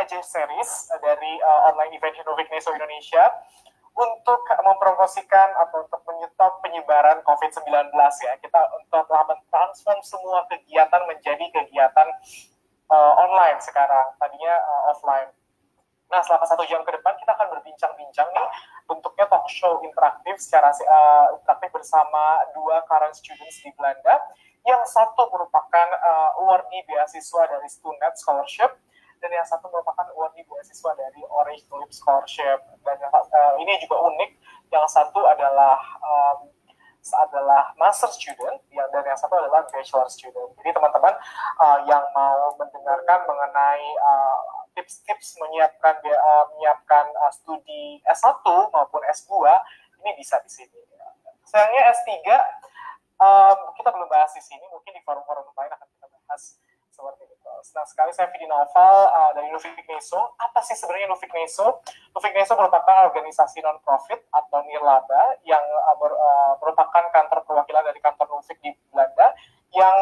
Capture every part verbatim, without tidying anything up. aja series dari uh, online event Nuffic Neso Indonesia untuk mempromosikan atau untuk menyetop penyebaran covid sembilan belas ya. Kita untuk mentransform semua kegiatan menjadi kegiatan uh, online sekarang, tadinya uh, offline. Nah, selama satu jam ke depan kita akan berbincang-bincang nih, bentuknya talk show interaktif secara uh, interaktif bersama dua current students di Belanda. Yang satu merupakan uh, awardee beasiswa dari StuNed Scholarship, dan yang satu merupakan awardee beasiswa dari Orange Tulip Scholarship. Dan uh, ini juga unik, yang satu adalah um, adalah master student, yang dan yang satu adalah bachelor student. Jadi teman-teman uh, yang mau mendengarkan mengenai tips-tips uh, menyiapkan uh, menyiapkan uh, studi S satu maupun S dua, ini bisa di sini. Sayangnya S tiga um, kita belum bahas di sini, mungkin di forum-forum lain akan kita bahas seperti itu. Nah, sekali saya Vidi Noval uh, dari Nuffic Neso. Apa sih sebenarnya Nuffic Neso? Nuffic Neso merupakan organisasi non-profit atau nirlaba yang uh, ber, uh, merupakan kantor perwakilan dari kantor Nuffic di Belanda yang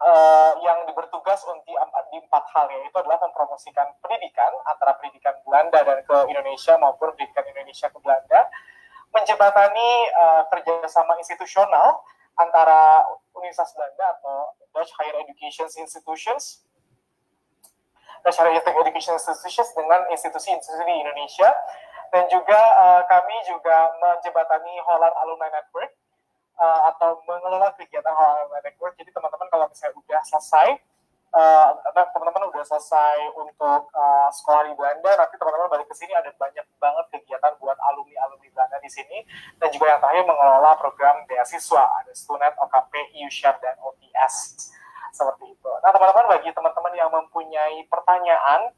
uh, yang bertugas untuk di empat hal, yaitu adalah mempromosikan pendidikan antara pendidikan Belanda dan ke Indonesia maupun pendidikan Indonesia ke Belanda, menjembatani uh, kerjasama institusional antara Universitas Belanda atau Dutch Higher Education Institutions, Dutch Higher Education Institutions dengan institusi-institusi di Indonesia, dan juga uh, kami juga menjembatani Holland Alumni Network uh, atau mengelola kegiatan Holland Alumni Network. Jadi teman-teman kalau misalnya udah selesai, teman-teman uh, udah selesai untuk uh, sekolah di Belanda, nanti teman-teman balik ke sini ada banyak banget kegiatan buat alumni-alumni Belanda di sini, dan juga yang terakhir mengelola program beasiswa, ada StuNed, O K P, EUSHAP, dan O D S, seperti itu. Nah teman-teman, bagi teman-teman yang mempunyai pertanyaan,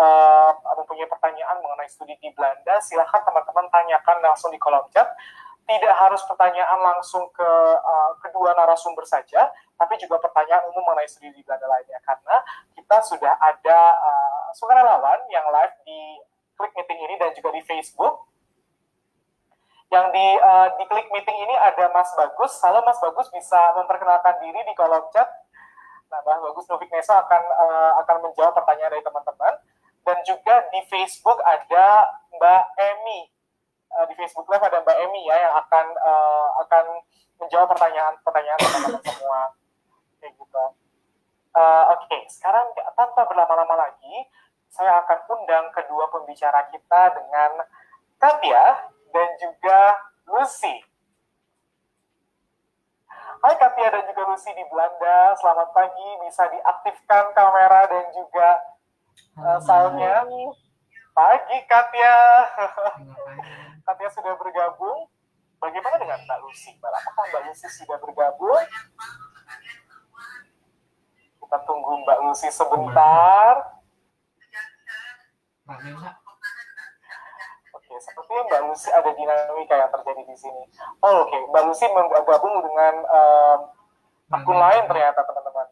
uh, mempunyai pertanyaan mengenai studi di Belanda, silahkan teman-teman tanyakan langsung di kolom chat. Tidak harus pertanyaan langsung ke uh, kedua narasumber saja, tapi juga pertanyaan umum mengenai studi di Belanda lainnya, karena kita sudah ada uh, sukarelawan yang live di Click Meeting ini dan juga di Facebook. Yang di, uh, di Click Meeting ini ada Mas Bagus. Halo Mas Bagus, bisa memperkenalkan diri di kolom chat. Nah, Mas Bagus Nuffic Neso akan uh, akan menjawab pertanyaan dari teman-teman. Dan juga di Facebook ada Mbak Emmy. Di Facebook Live ada Mbak Emmy ya, yang akan uh, akan menjawab pertanyaan-pertanyaan teman-teman semua, kayak gitu. Uh, Oke, okay. Sekarang tanpa berlama-lama lagi, saya akan undang kedua pembicara kita dengan Katya dan juga Lucy. Hai Katya dan juga Lucy di Belanda, selamat pagi. Bisa diaktifkan kamera dan juga uh, soundnya. Pagi Katya. Katya sudah bergabung. Bagaimana dengan Mbak Lucy? Apakah Mbak Lucy sudah bergabung? Kita tunggu Mbak Lucy sebentar. Oke, sepertinya Mbak Lucy ada dinamika yang terjadi di sini. Oh, oke, okay. Mbak Lucy bergabung dengan um, akun lain ternyata, teman-teman.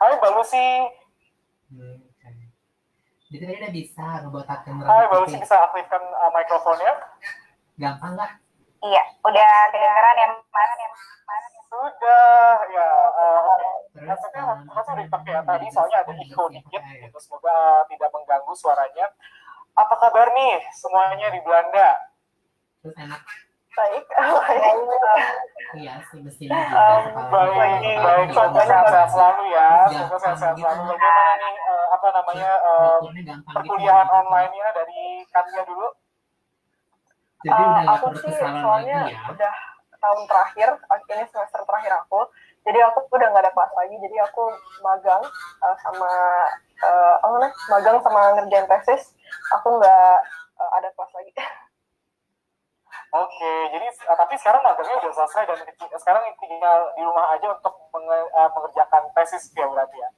Hai Mbak Lucy. Jadi tadi udah bisa ngebotak kamera. Hai, Mbak Lucy bisa aktifkan uh, mikrofonnya? Gampang lah. Iya, udah kedengeran yang mana yang mana? Sudah, ya. Maksudnya uh, harusnya udah dipakai ya tadi, soalnya ada echo dikit, gitu. Semoga uh, tidak mengganggu suaranya. Apa kabar nih semuanya di Belanda? Terus enak. Baik, iya sih mestinya. Baik, baik. Semoga sehat selalu ya. Semoga sehat selalu. Bagaimana nih uh, apa namanya uh, perkuliahan online-nya dari Katya dulu? Jadi uh, aku sih soalnya ya. Udah tahun terakhir, ini semester terakhir aku. Jadi aku udah nggak ada kelas lagi. Jadi aku magang uh, sama uh, apa namanya? Magang sama ngerjain tesis. Aku nggak uh, ada kelas lagi. Oke, okay, jadi uh, tapi sekarang magangnya udah selesai dan sekarang tinggal di rumah aja untuk menge uh, mengerjakan tesis ya berarti ya?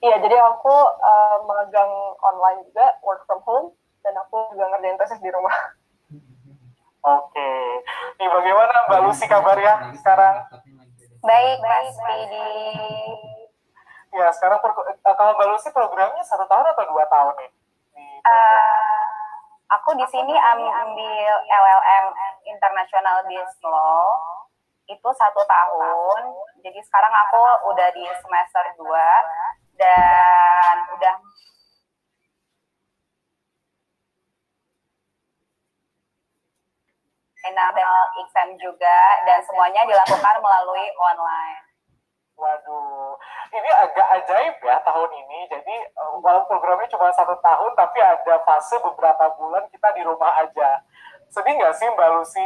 Iya, jadi aku uh, magang online juga, work from home, dan aku juga ngerjain tesis di rumah. Oke, okay. Nih bagaimana Mbak Lucy kabarnya sekarang? Baik, Mas Pidi. Ya, sekarang kalau Mbak Lucy programnya satu tahun atau dua tahun nih? Uh, Aku di sini ambil L L M International Business Law, itu satu tahun. Jadi sekarang aku udah di semester dua. dan udah final exam juga, dan semuanya dilakukan melalui online. Waduh, ini agak ajaib ya tahun ini. Jadi walaupun programnya cuma satu tahun, tapi ada fase beberapa bulan kita di rumah aja. Sedih nggak sih Mbak Lucy?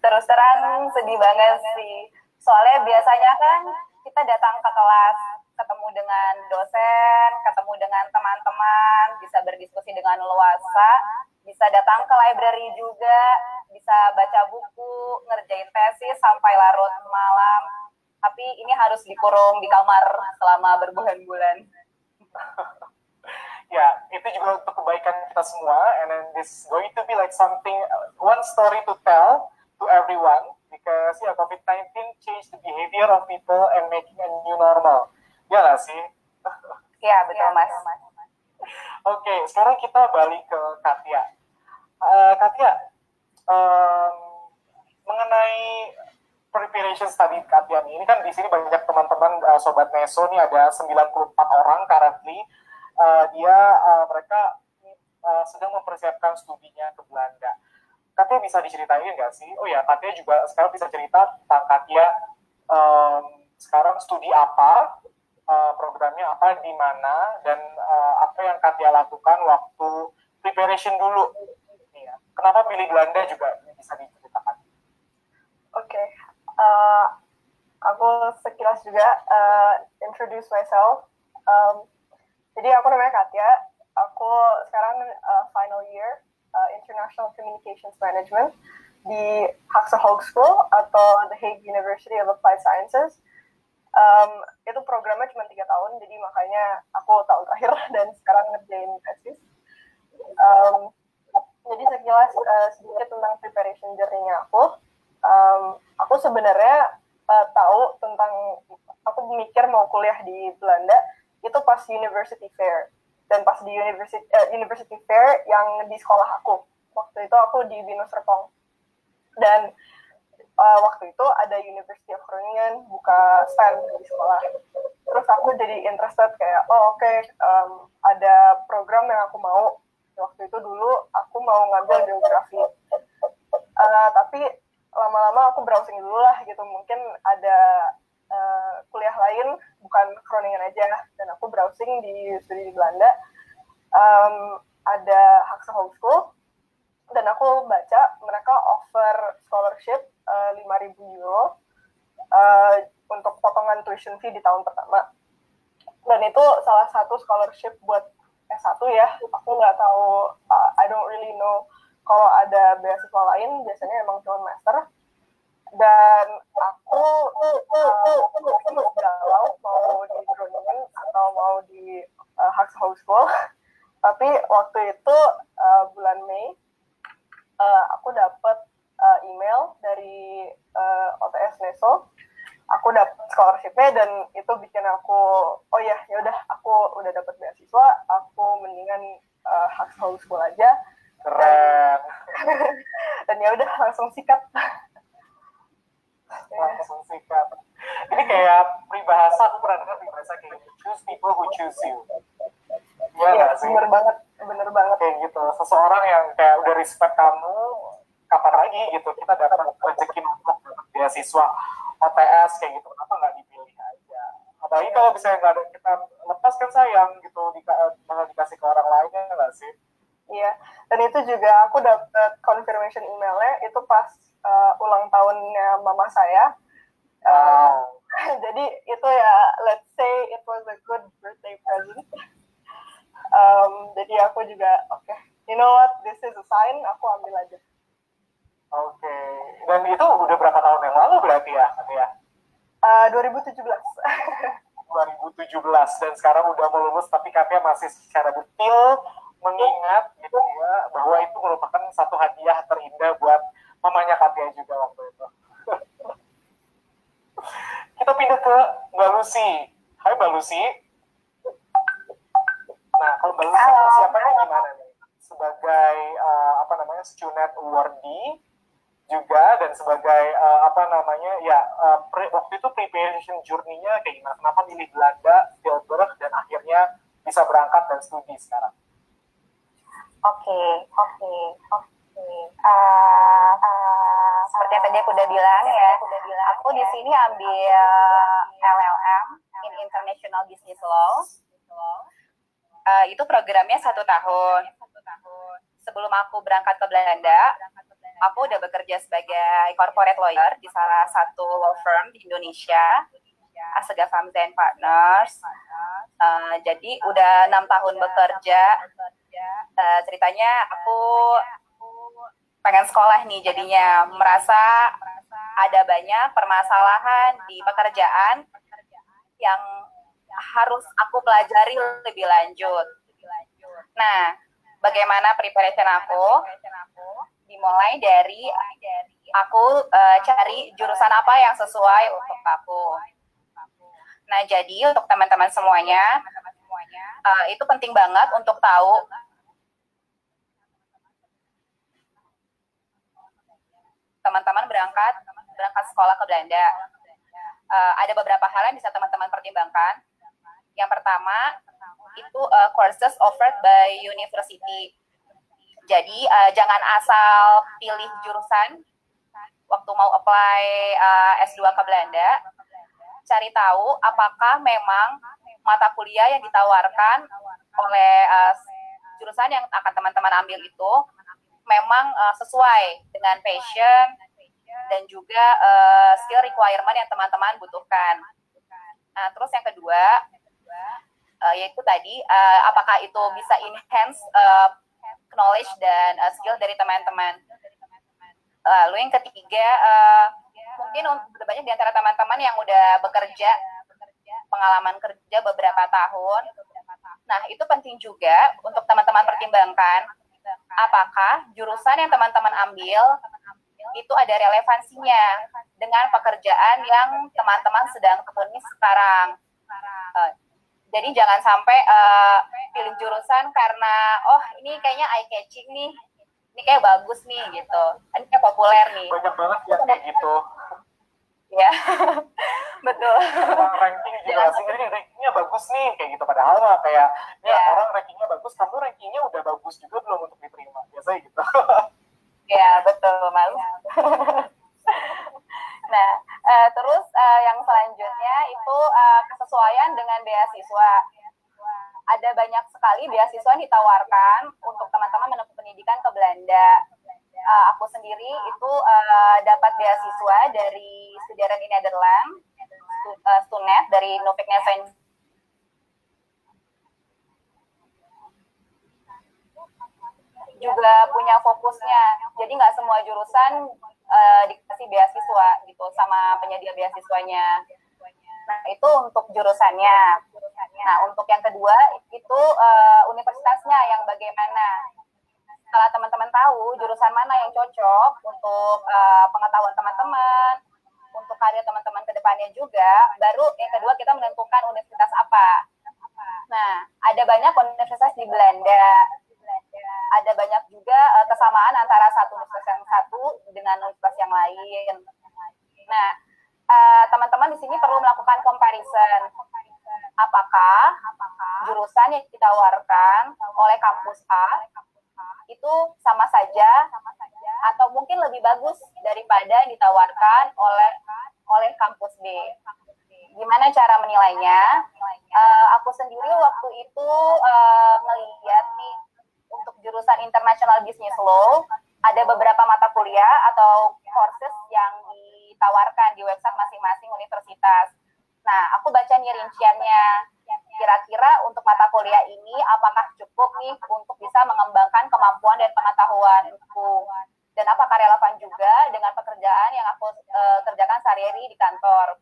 Terus terang sedih banget sih. Soalnya biasanya kan kita datang ke kelas, ketemu dengan dosen, ketemu dengan teman-teman, bisa berdiskusi dengan luasa, bisa datang ke library juga, bisa baca buku, ngerjain tesis sampai larut malam. Tapi ini harus dikurung di kamar selama berbulan-bulan. Ya, itu juga untuk kebaikan kita semua. And then this going to be like something, one story to tell to everyone. Because ya, COVID nineteen changed the behavior of people and making a new normal. Ya nggak sih? Ya, betul Mas. Oke, okay, sekarang kita balik ke Katya. Uh, Katya, um, mengenai preparation study Katya ini kan di sini banyak teman-teman uh, Sobat Neso nih, ada sembilan puluh empat orang currently. Uh, dia, uh, mereka uh, sedang mempersiapkan studinya ke Belanda. Katya bisa diceritain nggak sih? Oh ya, Katya juga sekarang bisa cerita tentang Katya um, sekarang studi apa, uh, programnya apa, di mana, dan uh, apa yang Katya lakukan waktu preparation dulu. Ya. Kenapa milih Belanda juga bisa diceritakan? Oke, okay. uh, aku sekilas juga uh, introduce myself. Um, jadi aku namanya Katya, aku sekarang uh, final year. Uh, International Communications Management di Haagse Hogeschool atau The Hague University of Applied Sciences. Um, itu programnya cuma tiga tahun, jadi makanya aku tahun terakhir dan sekarang ngerjain tesis. Um, jadi sekilas uh, sedikit tentang preparation journey-nya aku. Um, aku sebenarnya uh, tahu tentang, aku mikir mau kuliah di Belanda itu pas University Fair. Dan pas di University, uh, University Fair yang di sekolah aku. Waktu itu aku di Binus Serpong. Dan uh, waktu itu ada University of Groningen buka stand di sekolah. Terus aku jadi interested kayak, oh oke, okay, um, ada program yang aku mau. Waktu itu dulu aku mau ngambil geografi. Uh, tapi lama-lama aku browsing dulu lah gitu. Mungkin ada Uh, kuliah lain bukan Groningen aja, dan aku browsing di studi di Belanda, um, ada Haagse Hogeschool, dan aku baca mereka offer scholarship uh, lima ribu euro uh, untuk potongan tuition fee di tahun pertama, dan itu salah satu scholarship buat S satu ya. Aku nggak tahu, uh, I don't really know kalau ada beasiswa lain, biasanya emang cuma master. Dan aku uh, galau mau di Groningen atau mau di uh, Haagse Hogeschool, tapi waktu itu uh, bulan Mei uh, aku dapat uh, email dari uh, O D S Neso, aku dapat scholarship-nya, dan itu bikin aku oh ya yaudah aku udah dapat beasiswa, aku mendingan uh, Haagse Hogeschool aja. Keren. Dan, dan ya udah langsung sikat. Langsung sikat. Ini kayak peribahasa, aku pernah dengar peribahasa kayak choose people who choose you. Iya, ya, bener banget, bener banget. Kayak gitu, seseorang yang kayak udah respect kamu, kapan lagi gitu, kita dapat rezeki untuk beasiswa O T S kayak gitu, kenapa nggak dipilih aja? Apalagi kalau misalnya nggak ada, kita lepaskan sayang gitu, malah dikasih ke orang lainnya nggak sih? Iya, dan itu juga aku dapat confirmation emailnya itu pas uh, ulang tahunnya mama saya. Uh, wow. Jadi itu ya, let's say it was a good birthday present. Um, jadi aku juga, oke, okay, you know what, this is a sign, aku ambil aja. Oke, okay. Dan itu udah berapa tahun yang lalu berarti ya? Ya? Uh, dua ribu tujuh belas. dua ribu tujuh belas, dan sekarang udah mau lulus, tapi Katya masih secara detail mengingat gitu ya, bahwa itu merupakan satu hadiah terindah buat mamanya Katya juga waktu itu. Kita pindah ke Mbak Lucy. Hai Mbak Lucy. Nah, kalau Mbak Lucy persiapannya gimana nih? Sebagai uh, apa namanya, StuNed awardee, juga, dan sebagai uh, apa namanya ya uh, pre, waktu itu preparation journey-nya kayak gimana, kenapa milih Belanda, Tilburg, dan akhirnya bisa berangkat dan studi sekarang. Oke, okay, oke, okay, oke. Okay. Uh, uh, seperti yang tadi aku udah bilang ya, aku, udah bilang, aku di sini ambil L L M in International Business Law. Uh, itu programnya satu tahun. Sebelum aku berangkat ke Belanda, aku udah bekerja sebagai corporate lawyer di salah satu law firm di Indonesia, Asega Famzen Partners. Uh, jadi udah enam tahun bekerja. Uh, ceritanya aku pengen sekolah nih, jadinya merasa ada banyak permasalahan di pekerjaan yang harus aku pelajari lebih lanjut. Nah, bagaimana preparation aku dimulai dari aku uh, cari jurusan apa yang sesuai untuk aku. Nah, jadi untuk teman-teman semuanya, uh, itu penting banget untuk tahu. Teman-teman berangkat berangkat sekolah ke Belanda, uh, ada beberapa hal yang bisa teman-teman pertimbangkan. Yang pertama, itu uh, courses offered by university. Jadi uh, jangan asal pilih jurusan waktu mau apply uh, S dua ke Belanda. Cari tahu apakah memang mata kuliah yang ditawarkan oleh uh, jurusan yang akan teman-teman ambil itu memang uh, sesuai dengan passion dan juga uh, skill requirement yang teman-teman butuhkan. Nah, terus yang kedua, Uh, yaitu tadi, uh, apakah itu bisa enhance uh, knowledge dan uh, skill dari teman-teman. Lalu yang ketiga, uh, mungkin udah banyak di antara teman-teman yang udah bekerja, pengalaman kerja beberapa tahun. Nah, itu penting juga untuk teman-teman pertimbangkan, apakah jurusan yang teman-teman ambil itu ada relevansinya dengan pekerjaan yang teman-teman sedang tekuni sekarang. Uh, Jadi jangan sampai uh, pilih jurusan karena, oh ini kayaknya eye-catching nih, ini kayak bagus nih, gitu. Ini kayak populer nih. Banyak banget ya kayak gitu. Ya, betul. Orang ranking juga, ini rankingnya bagus nih, kayak gitu. Padahal mah kayak, ya yeah. Orang rankingnya bagus, kamu rankingnya udah bagus juga belum untuk diterima. Biasanya gitu. Ya, betul, malu. Nah, uh, terus uh, yang selanjutnya itu uh, kesesuaian dengan beasiswa. Ada banyak sekali beasiswa yang ditawarkan untuk teman-teman menempuh pendidikan ke Belanda. Uh, aku sendiri itu uh, dapat beasiswa dari student in Netherlands, uh, StuNed dari Nuffic Neso Indonesia. Juga punya fokusnya, jadi nggak semua jurusan uh, dikasih beasiswa gitu sama penyedia beasiswanya. Nah, itu untuk jurusannya. Nah, untuk yang kedua itu uh, universitasnya yang bagaimana. Setelah teman-teman tahu jurusan mana yang cocok untuk uh, pengetahuan teman-teman, untuk karir teman-teman ke depannya juga, baru yang kedua kita menentukan universitas apa. Nah, ada banyak universitas di Belanda. Ada banyak juga uh, kesamaan antara satu universitas yang satu dengan universitas yang lain. Nah, uh, teman-teman di sini perlu melakukan comparison. Apakah jurusan yang ditawarkan oleh kampus A itu sama saja atau mungkin lebih bagus daripada yang ditawarkan oleh oleh kampus B. Gimana cara menilainya? Uh, aku sendiri waktu itu uh, ngelihat nih, untuk jurusan International Business Law, ada beberapa mata kuliah atau courses yang ditawarkan di website masing-masing universitas. Nah, aku baca nih rinciannya, kira-kira untuk mata kuliah ini apakah cukup nih untuk bisa mengembangkan kemampuan dan pengetahuanku, dan apakah relevan juga dengan pekerjaan yang aku uh, kerjakan sehari-hari di kantor.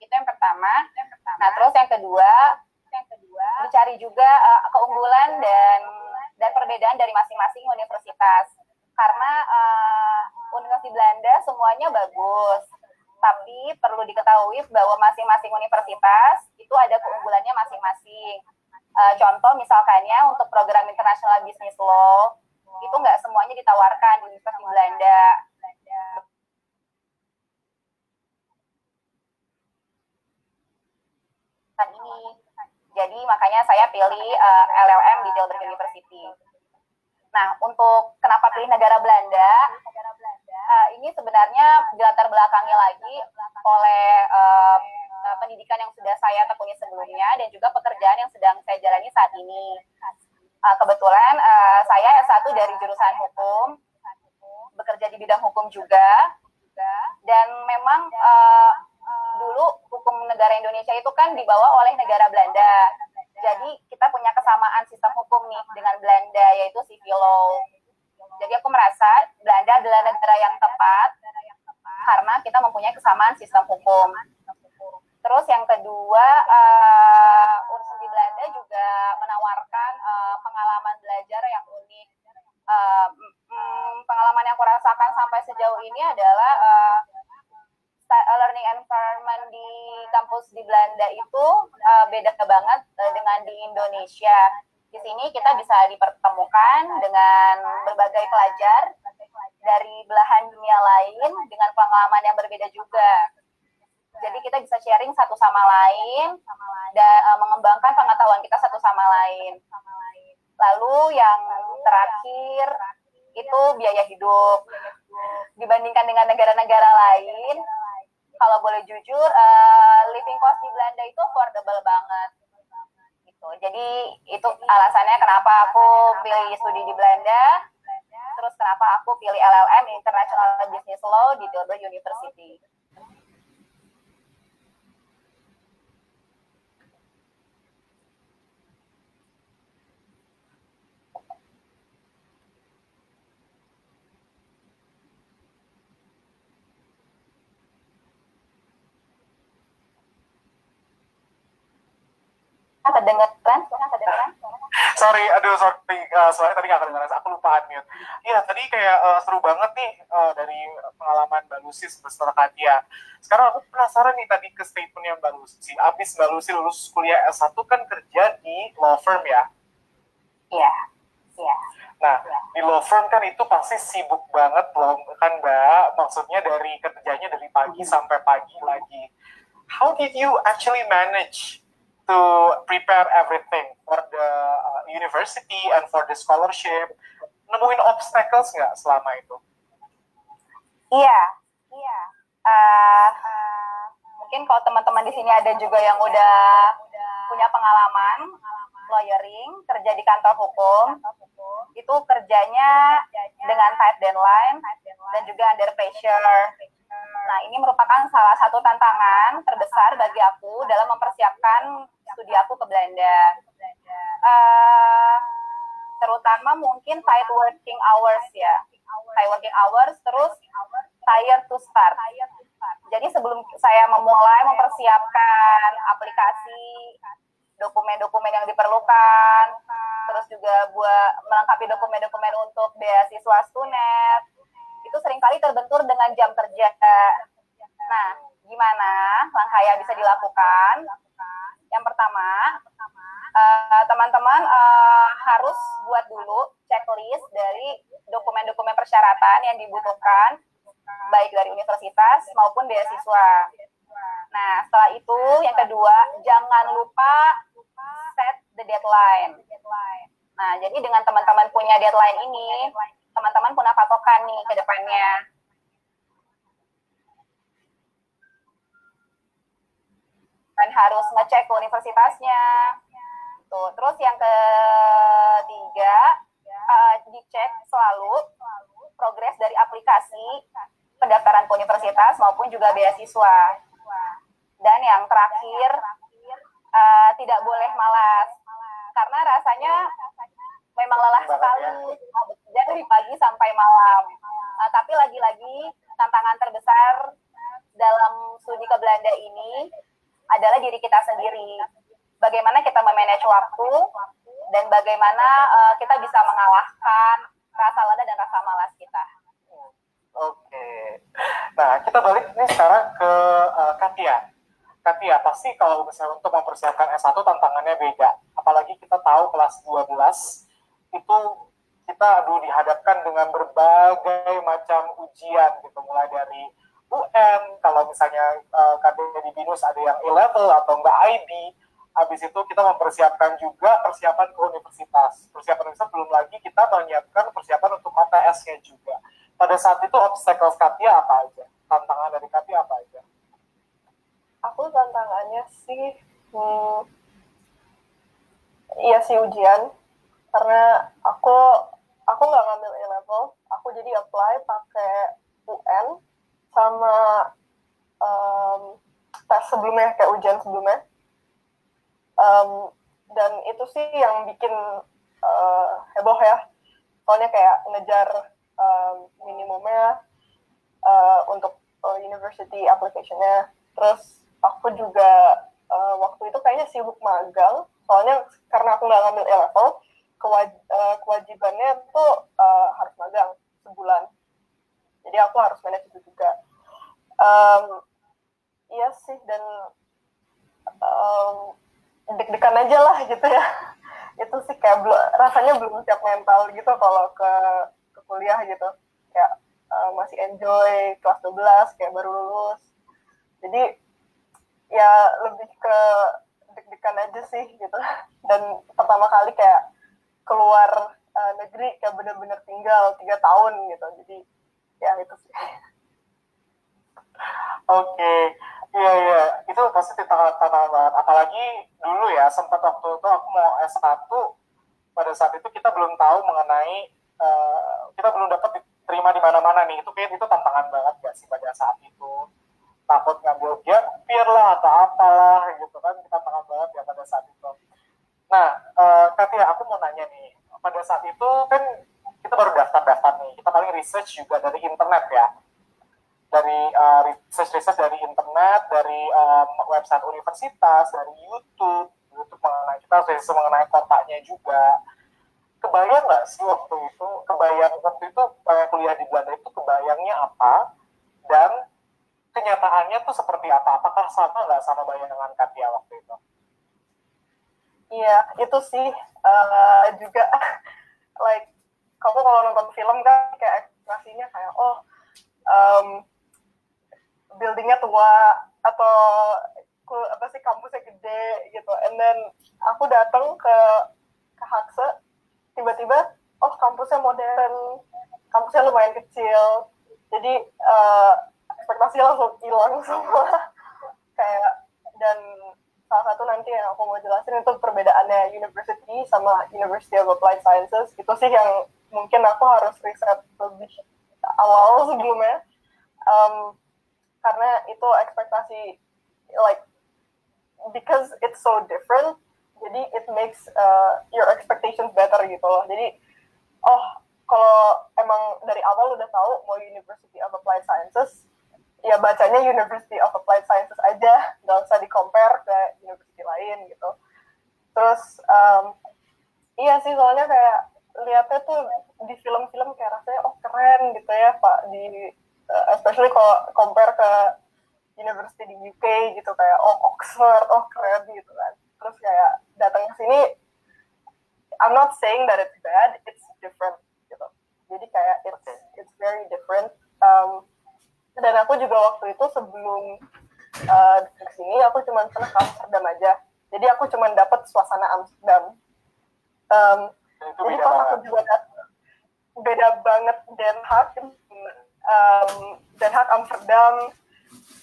Itu yang pertama. Nah, terus yang kedua, yang kedua dicari juga uh, keunggulan dan dan perbedaan dari masing-masing universitas, karena uh, universitas di Belanda semuanya bagus, tapi perlu diketahui bahwa masing-masing universitas itu ada keunggulannya masing-masing. Uh, contoh misalkannya untuk program International Business Law, itu nggak semuanya ditawarkan di universitas di Belanda. pesan ini. Jadi makanya saya pilih uh, L L M di Tilburg University. Nah, untuk kenapa pilih negara Belanda, uh, ini sebenarnya dilatar belakangi lagi oleh uh, pendidikan yang sudah saya tekuni sebelumnya dan juga pekerjaan yang sedang saya jalani saat ini. Uh, kebetulan uh, saya S satu dari jurusan hukum, bekerja di bidang hukum juga, dan memang uh, dulu hukum negara Indonesia itu kan dibawa oleh negara Belanda. Jadi kita punya kesamaan sistem hukum nih dengan Belanda, yaitu civil law. Jadi aku merasa Belanda adalah negara yang tepat karena kita mempunyai kesamaan sistem hukum. Terus yang kedua, uh, unsur di Belanda juga menawarkan uh, pengalaman belajar yang unik. Uh, mm, pengalaman yang aku rasakan sampai sejauh ini adalah uh, learning environment di kampus di Belanda itu uh, beda banget uh, dengan di Indonesia. Di sini kita bisa dipertemukan dengan berbagai pelajar dari belahan dunia lain dengan pengalaman yang berbeda juga. Jadi kita bisa sharing satu sama lain dan uh, mengembangkan pengetahuan kita satu sama lain. Lalu yang terakhir itu biaya hidup. Dibandingkan dengan negara-negara lain, kalau boleh jujur, uh, living cost di Belanda itu affordable banget. Gitu. Jadi itu alasannya kenapa aku pilih studi di Belanda, terus kenapa aku pilih L L M International Business Law di Tilburg University. Kedengeran, kedengeran. Sorry, aduh sorry, uh, soalnya tadi nggak kedengeran, aku lupa unmute. Iya, tadi kayak uh, seru banget nih uh, dari pengalaman Mbak Lucy beserta Katya. Sekarang aku penasaran nih tadi ke statementnya Mbak Lucy. Abis Mbak Lucy lulus kuliah S satu kan kerja di law firm ya? Iya, iya. Nah, di law firm kan itu pasti sibuk banget loh, kan Mbak? Maksudnya dari kerjanya dari pagi sampai pagi lagi. How did you actually manage to prepare everything for the uh, university and for the scholarship? Nemuin obstacles nggak selama itu? Iya, yeah, iya. Yeah. Uh, uh, mungkin kalau teman-teman di sini ada juga yang udah punya pengalaman lawyering, kerja di kantor hukum, itu kerjanya dengan tight deadline dan juga under pressure. Nah, ini merupakan salah satu tantangan terbesar bagi aku dalam mempersiapkan studi aku ke Belanda. Uh, terutama mungkin tight working hours ya. Tight working hours, terus tired to start. Jadi sebelum saya memulai mempersiapkan aplikasi, dokumen-dokumen yang diperlukan, terus juga buat melengkapi dokumen-dokumen untuk beasiswa StuNed, itu seringkali terbentur dengan jam kerja. Nah, gimana langkah yang bisa dilakukan? Yang pertama, teman-teman uh, uh, harus buat dulu checklist dari dokumen-dokumen persyaratan yang dibutuhkan, baik dari universitas maupun beasiswa. Nah, setelah itu, yang kedua, jangan lupa set the deadline. Nah, jadi dengan teman-teman punya deadline ini, teman-teman punya patokan nih ke depannya. Dan harus ngecek ke universitasnya. Tuh. Terus yang ketiga, uh, dicek selalu progres dari aplikasi pendaftaran ke universitas maupun juga beasiswa. Dan yang terakhir, uh, tidak boleh malas. Karena rasanya memang lelah sekali ya, dari pagi sampai malam. Uh, tapi lagi-lagi tantangan terbesar dalam studi ke Belanda ini adalah diri kita sendiri. Bagaimana kita memanage waktu dan bagaimana uh, kita bisa mengalahkan rasa lelah dan rasa malas kita. Oke. Nah, kita balik nih sekarang ke uh, Katya. Katya, pasti kalau misalnya untuk mempersiapkan S satu tantangannya beda. Apalagi kita tahu kelas dua belas itu kita aduh dihadapkan dengan berbagai macam ujian gitu, mulai dari U N, kalau misalnya uh, Katya di Binus ada yang A level atau enggak I B, habis itu kita mempersiapkan juga persiapan ke universitas. Persiapan universitas belum lagi kita menyiapkan persiapan untuk O T S-nya juga. Pada saat itu obstacle Katya apa aja? Tantangan dari Katya apa aja? Aku tantangannya sih, hmm, iya sih ujian. Karena aku aku nggak ngambil A-level, aku jadi apply pakai U N sama um, tes sebelumnya, kayak ujian sebelumnya. Um, dan itu sih yang bikin uh, heboh ya, soalnya kayak ngejar uh, minimumnya uh, untuk uh, university application-nya. Terus aku juga uh, waktu itu kayaknya sibuk magang, soalnya karena aku nggak ngambil A-level, kewaj uh, kewajibannya tuh uh, harus magang sebulan, jadi aku harus manage itu juga. Um, iya sih, dan um, deg-degan aja lah gitu ya. Itu sih kayak belum, rasanya belum siap mental gitu kalau ke, ke kuliah gitu. Kayak uh, masih enjoy kelas dua belas, kayak baru lulus. Jadi ya lebih ke deg-degan aja sih gitu. Dan pertama kali kayak keluar uh, negeri, kayak bener-bener tinggal tiga tahun gitu. Jadi ya itu sih. Oke. Okay. Iya, iya. Itu pasti tantangan banget. Apalagi dulu ya, sempat waktu itu aku mau S satu, pada saat itu kita belum tahu mengenai, uh, kita belum dapat diterima di mana-mana nih. Itu kayak itu tantangan banget gak sih pada saat itu? Takut ngambil gap year lah, atau apalah, gitu kan. Tantangan banget ya pada saat itu. Nah, uh, Katya, aku mau nanya nih. Pada saat itu kan kita baru daftar-daftar nih. Kita paling research juga dari internet ya. Dari uh, research-research dari internet, dari um, website universitas, dari YouTube, YouTube mengenai kita research mengenai kotanya juga. Kebayang nggak sih waktu itu, kebayang waktu itu uh, kuliah di Belanda itu kebayangnya apa, dan kenyataannya tuh seperti apa? Apakah sama nggak sama bayangan Katya waktu itu? Iya, itu sih uh, juga like kamu kalau nonton film kan kayak ekspresinya kayak oh Um, buildingnya tua atau apa sih kampusnya gede gitu, and then aku datang ke ke Haagse, tiba-tiba oh kampusnya modern, kampusnya lumayan kecil, jadi uh, ekspektasi langsung hilang semua kayak. Dan salah satu nanti yang aku mau jelasin itu perbedaannya university sama University of Applied Sciences. Itu sih yang mungkin aku harus riset lebih awal sebelumnya, um, karena itu ekspektasi like because it's so different, jadi it makes uh, your expectations better gitu loh. Jadi oh kalau emang dari awal udah tahu mau University of Applied Sciences, ya bacanya University of Applied Sciences aja, nggak usah di compare ke university lain gitu. Terus um, iya sih, soalnya kayak lihatnya tuh di film-film kayak rasanya oh keren gitu ya Pak, di uh, especially kalau compare ke university di U K gitu, kayak oh Oxford, oh keren gitu kan. Terus kayak datang ke sini, I'm not saying that it's bad, it's different gitu. Jadi kayak it's it's very different. Um, dan aku juga waktu itu sebelum uh, ke sini aku cuma pernah ke Amsterdam aja. Jadi aku cuma dapat suasana Amsterdam. Um, Itu jadi pas aku juga datang, beda banget Den Haag, um, Den Haag, Amsterdam,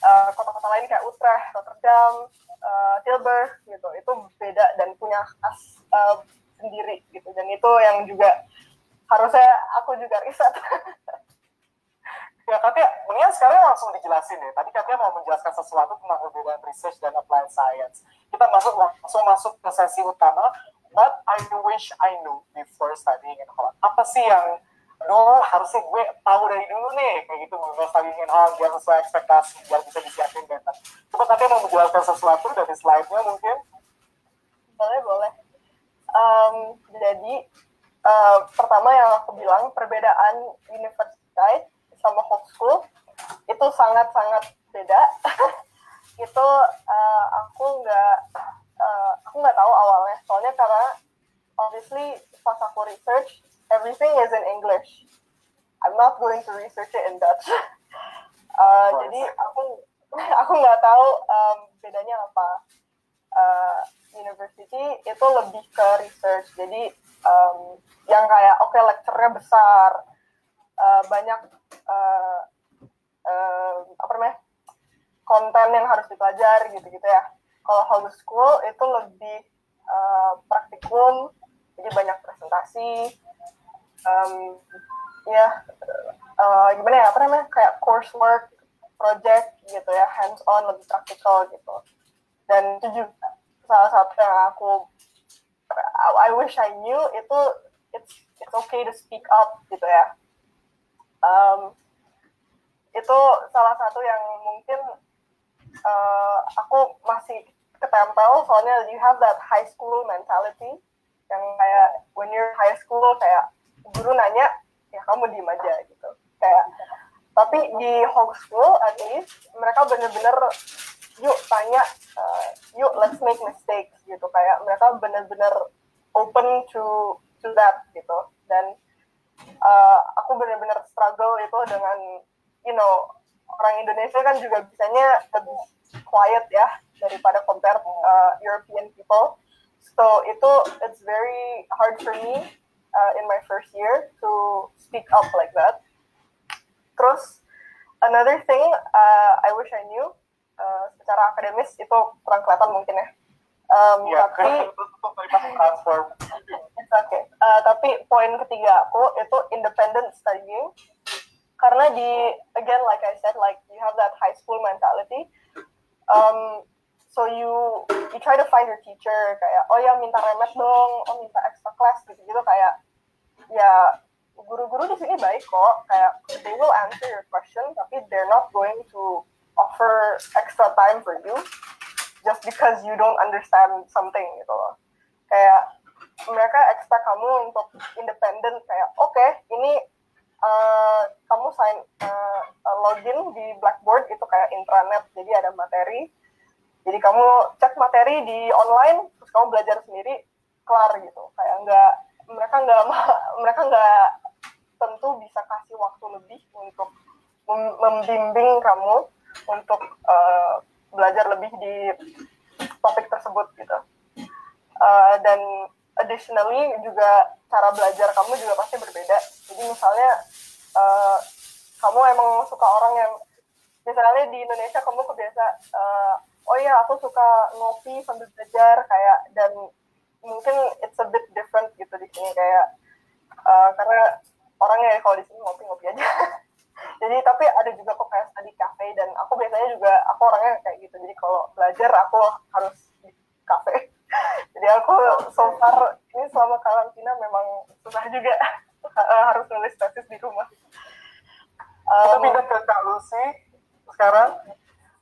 uh, kota-kota lain kayak Utrecht, Rotterdam, uh, Tilburg gitu, itu beda dan punya khas uh, sendiri gitu. Dan itu yang juga harusnya aku juga riset. Ya Katya, mendingan sekarang langsung dijelasin deh. Tadi Katya mau menjelaskan sesuatu tentang perbedaan research dan applied science. Kita masuk langsung masuk ke sesi utama. What I wish I knew before studying in Holland. Apa sih yang dulu harusnya gue tahu dari dulu nih, kayak gitu, before studying in Holland, biar sesuai ekspektasi, biar bisa disiapin better. Coba Katya mau menjelaskan sesuatu dari slide-nya mungkin? Boleh, boleh. Um, jadi, uh, pertama yang aku bilang, perbedaan universitas sama homeschool, itu sangat-sangat beda. Itu uh, aku nggak... Uh, aku nggak tahu awalnya, soalnya karena obviously pas aku research, everything is in English. I'm not going to research it in Dutch. Uh, jadi aku aku nggak tahu um, bedanya apa uh, itu lebih ke research. Jadi um, yang kayak oke okay, lecture-nya besar, uh, banyak uh, uh, apa namanya konten yang harus dipelajari gitu-gitu ya. Kalau home school itu lebih uh, praktikum, jadi banyak presentasi, um, ya uh, gimana ya apa namanya kayak coursework, project gitu ya, hands on, lebih praktikal gitu. Dan itu juga salah satu yang aku I wish I knew itu it's it's okay to speak up gitu ya. Um, itu salah satu yang mungkin uh, aku masih ketempel, soalnya you have that high school mentality yang kayak when you're high school kayak guru nanya ya kamu diem aja gitu kayak. Tapi di homeschool at least mereka bener-bener yuk tanya, uh, yuk let's make mistakes gitu, kayak mereka bener-bener open to to that gitu. Dan uh, aku bener-bener struggle itu dengan you know orang Indonesia kan juga bisanya lebih quiet ya daripada compare uh, European people. So itu it's very hard for me uh, in my first year to speak up like that. Terus another thing uh, I wish I knew uh, secara akademis itu kurang kelihatan mungkin ya. Um, yeah, tapi it's okay. Uh, tapi poin ketiga aku itu independent studying. Karena di again like I said like you have that high school mentality. Um, So you you try to find your teacher kayak oh ya minta remet dong, oh minta extra class gitu-gitu kayak ya guru-guru di sini baik kok kayak they will answer your question tapi they're not going to offer extra time for you just because you don't understand something gitu loh. Kayak mereka expect kamu untuk independent kayak oke okay, ini uh, kamu sign uh, login di Blackboard itu kayak intranet jadi ada materi. Jadi kamu cek materi di online, terus kamu belajar sendiri, kelar gitu. Kayak nggak, mereka nggak, mereka nggak tentu bisa kasih waktu lebih untuk membimbing kamu untuk uh, belajar lebih di topik tersebut gitu. Uh, dan additionally juga cara belajar kamu juga pasti berbeda. Jadi misalnya uh, kamu emang suka orang yang, misalnya di Indonesia kamu kebiasa uh, oh iya, aku suka ngopi sambil belajar kayak dan mungkin it's a bit different gitu di sini kayak uh, karena orangnya kalau di sini ngopi-ngopi aja. Jadi tapi ada juga kok kayak study cafe dan aku biasanya juga aku orangnya kayak gitu. Jadi kalau belajar aku harus di cafe. Jadi aku so far ini selama karantina memang susah juga harus nulis tesis di rumah. Um, Kita pindah ke Kak Lucy sekarang.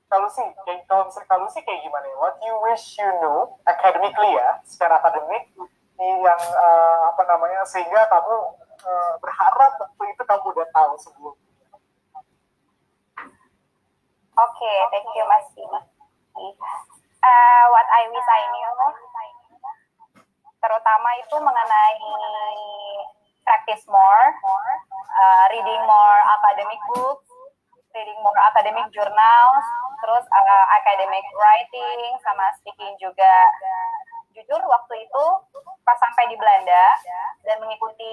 Kalau sih, kalau misalnya kalau sih kayak gimana? What you wish you knew academically ya, secara akademik yang uh, apa namanya sehingga kamu uh, berharap waktu itu kamu udah tahu sebelum. Oke, okay, thank you Mas Pidi. Uh, what I wish I knew, terutama itu mengenai practice more, uh, reading more academic books, reading more academic journals, terus uh, academic writing, sama speaking juga. Jujur waktu itu pas sampai di Belanda dan mengikuti